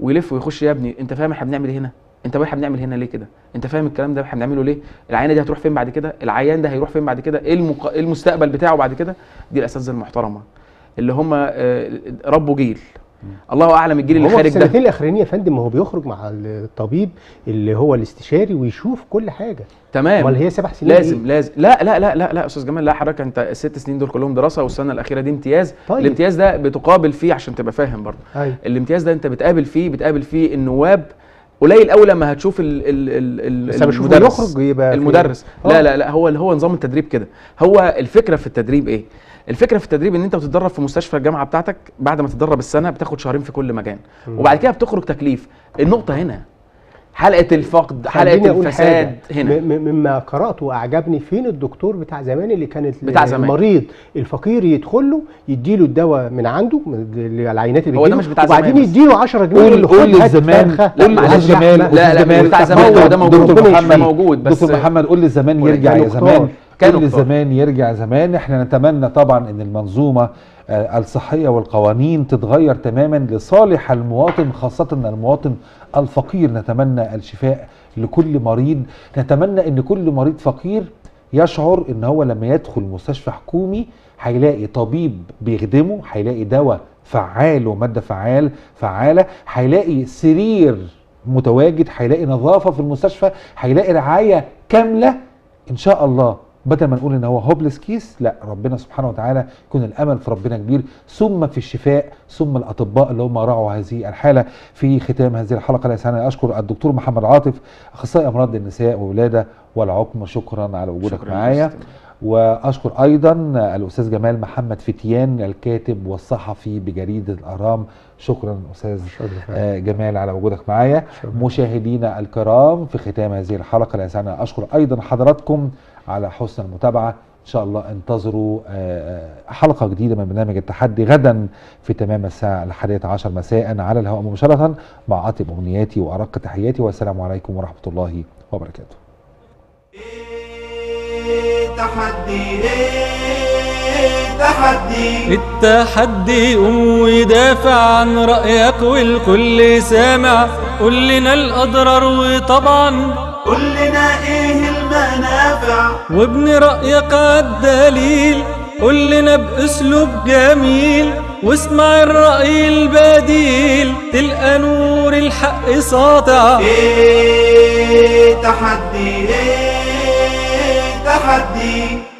ويلف ويخش. يا ابني انت فاهم احنا بنعمل ايه هنا؟ انت بقى احنا بنعمل هنا ليه كده؟ انت فاهم الكلام ده احنا بنعمله ليه؟ العيانه دي هتروح فين بعد كده؟ العيان ده هيروح فين بعد كده؟ ايه المق... المستقبل بتاعه بعد كده؟ دي الاساتذه المحترمه اللي هم ربوا جيل، الله اعلم الجيل اللي خارج ده. هو السنتين الاخرانيه يا فندم ما هو بيخرج مع الطبيب اللي هو الاستشاري ويشوف كل حاجه، تمام. امال هي سبع سنين لازم إيه؟ لازم لا لا لا لا لا استاذ جمال، لا حضرتك انت الست سنين دول كلهم دراسه، والسنه الاخيره دي امتياز. طيب. الامتياز ده بتقابل فيه عشان تبقى فاهم برضه. أيوه. الامتياز ده انت بتقابل فيه بتقابل فيه النواب قليل قوي لما هتشوف ال ال ال المدرس يبقى المدرس. لا لا لا هو هو نظام التدريب كده. هو الفكره في التدريب ايه؟ الفكره في التدريب ان انت بتتدرب في مستشفى الجامعه بتاعتك، بعد ما تتدرب السنه بتاخد شهرين في كل مكان، وبعد كده بتخرج تكليف. النقطه هنا حلقه الفقد، حلقه الفساد هنا. مما قرات واعجبني، فين الدكتور بتاع زمان اللي كانت بتاع زمان المريض الفقير يدخل له يدي له الدواء من عنده، العينات اللي بيجيله، وبعدين يدي له عشرة جنيه اللي خد زمان. قول لي زمان، لا لا بتاع زمان ده موجود، دكتور محمد موجود، بس دكتور محمد قول لي زمان يرجع يا زمان، كل زمان يرجع زمان. احنا نتمنى طبعا ان المنظومه الصحيه والقوانين تتغير تماما لصالح المواطن، خاصه المواطن الفقير. نتمنى الشفاء لكل مريض، نتمنى ان كل مريض فقير يشعر ان هو لما يدخل مستشفى حكومي هيلاقي طبيب بيخدمه، هيلاقي دواء فعال وماده فعال فعاله، هيلاقي سرير متواجد، هيلاقي نظافه في المستشفى، هيلاقي رعايه كامله ان شاء الله. بدل ما نقول ان هو هوبلس كيس، لا، ربنا سبحانه وتعالى يكون الامل في ربنا كبير، ثم في الشفاء، ثم الاطباء اللي هم راعوا هذه الحاله. في ختام هذه الحلقه لسانا اشكر الدكتور محمد عاطف، اخصائي امراض النساء والولاده والعقم، شكرا على وجودك معايا. واشكر ايضا الاستاذ جمال محمد فتيان، الكاتب والصحفي بجريده الأهرام، شكرا استاذ جمال على وجودك معايا. مشاهدينا الكرام، في ختام هذه الحلقه لسانا اشكر ايضا حضراتكم على حسن المتابعة. إن شاء الله انتظروا حلقة جديدة من برنامج التحدي غدا في تمام الساعة الحادية عشر مساء على الهواء مباشرة، مع أطيب أمنياتي وأرق تحياتي، والسلام عليكم ورحمة الله وبركاته. تحدي التحدي التحدي، قوم ودافع عن رأيك والكل سامع، قول لنا الأضرار وطبعا قول لنا إيه المنافع، وابن رأيك عالدليل قول لنا بأسلوب جميل، واسمع الرأي البديل تلقى نور الحق ساطع. إيه تحدي إيه تحدي.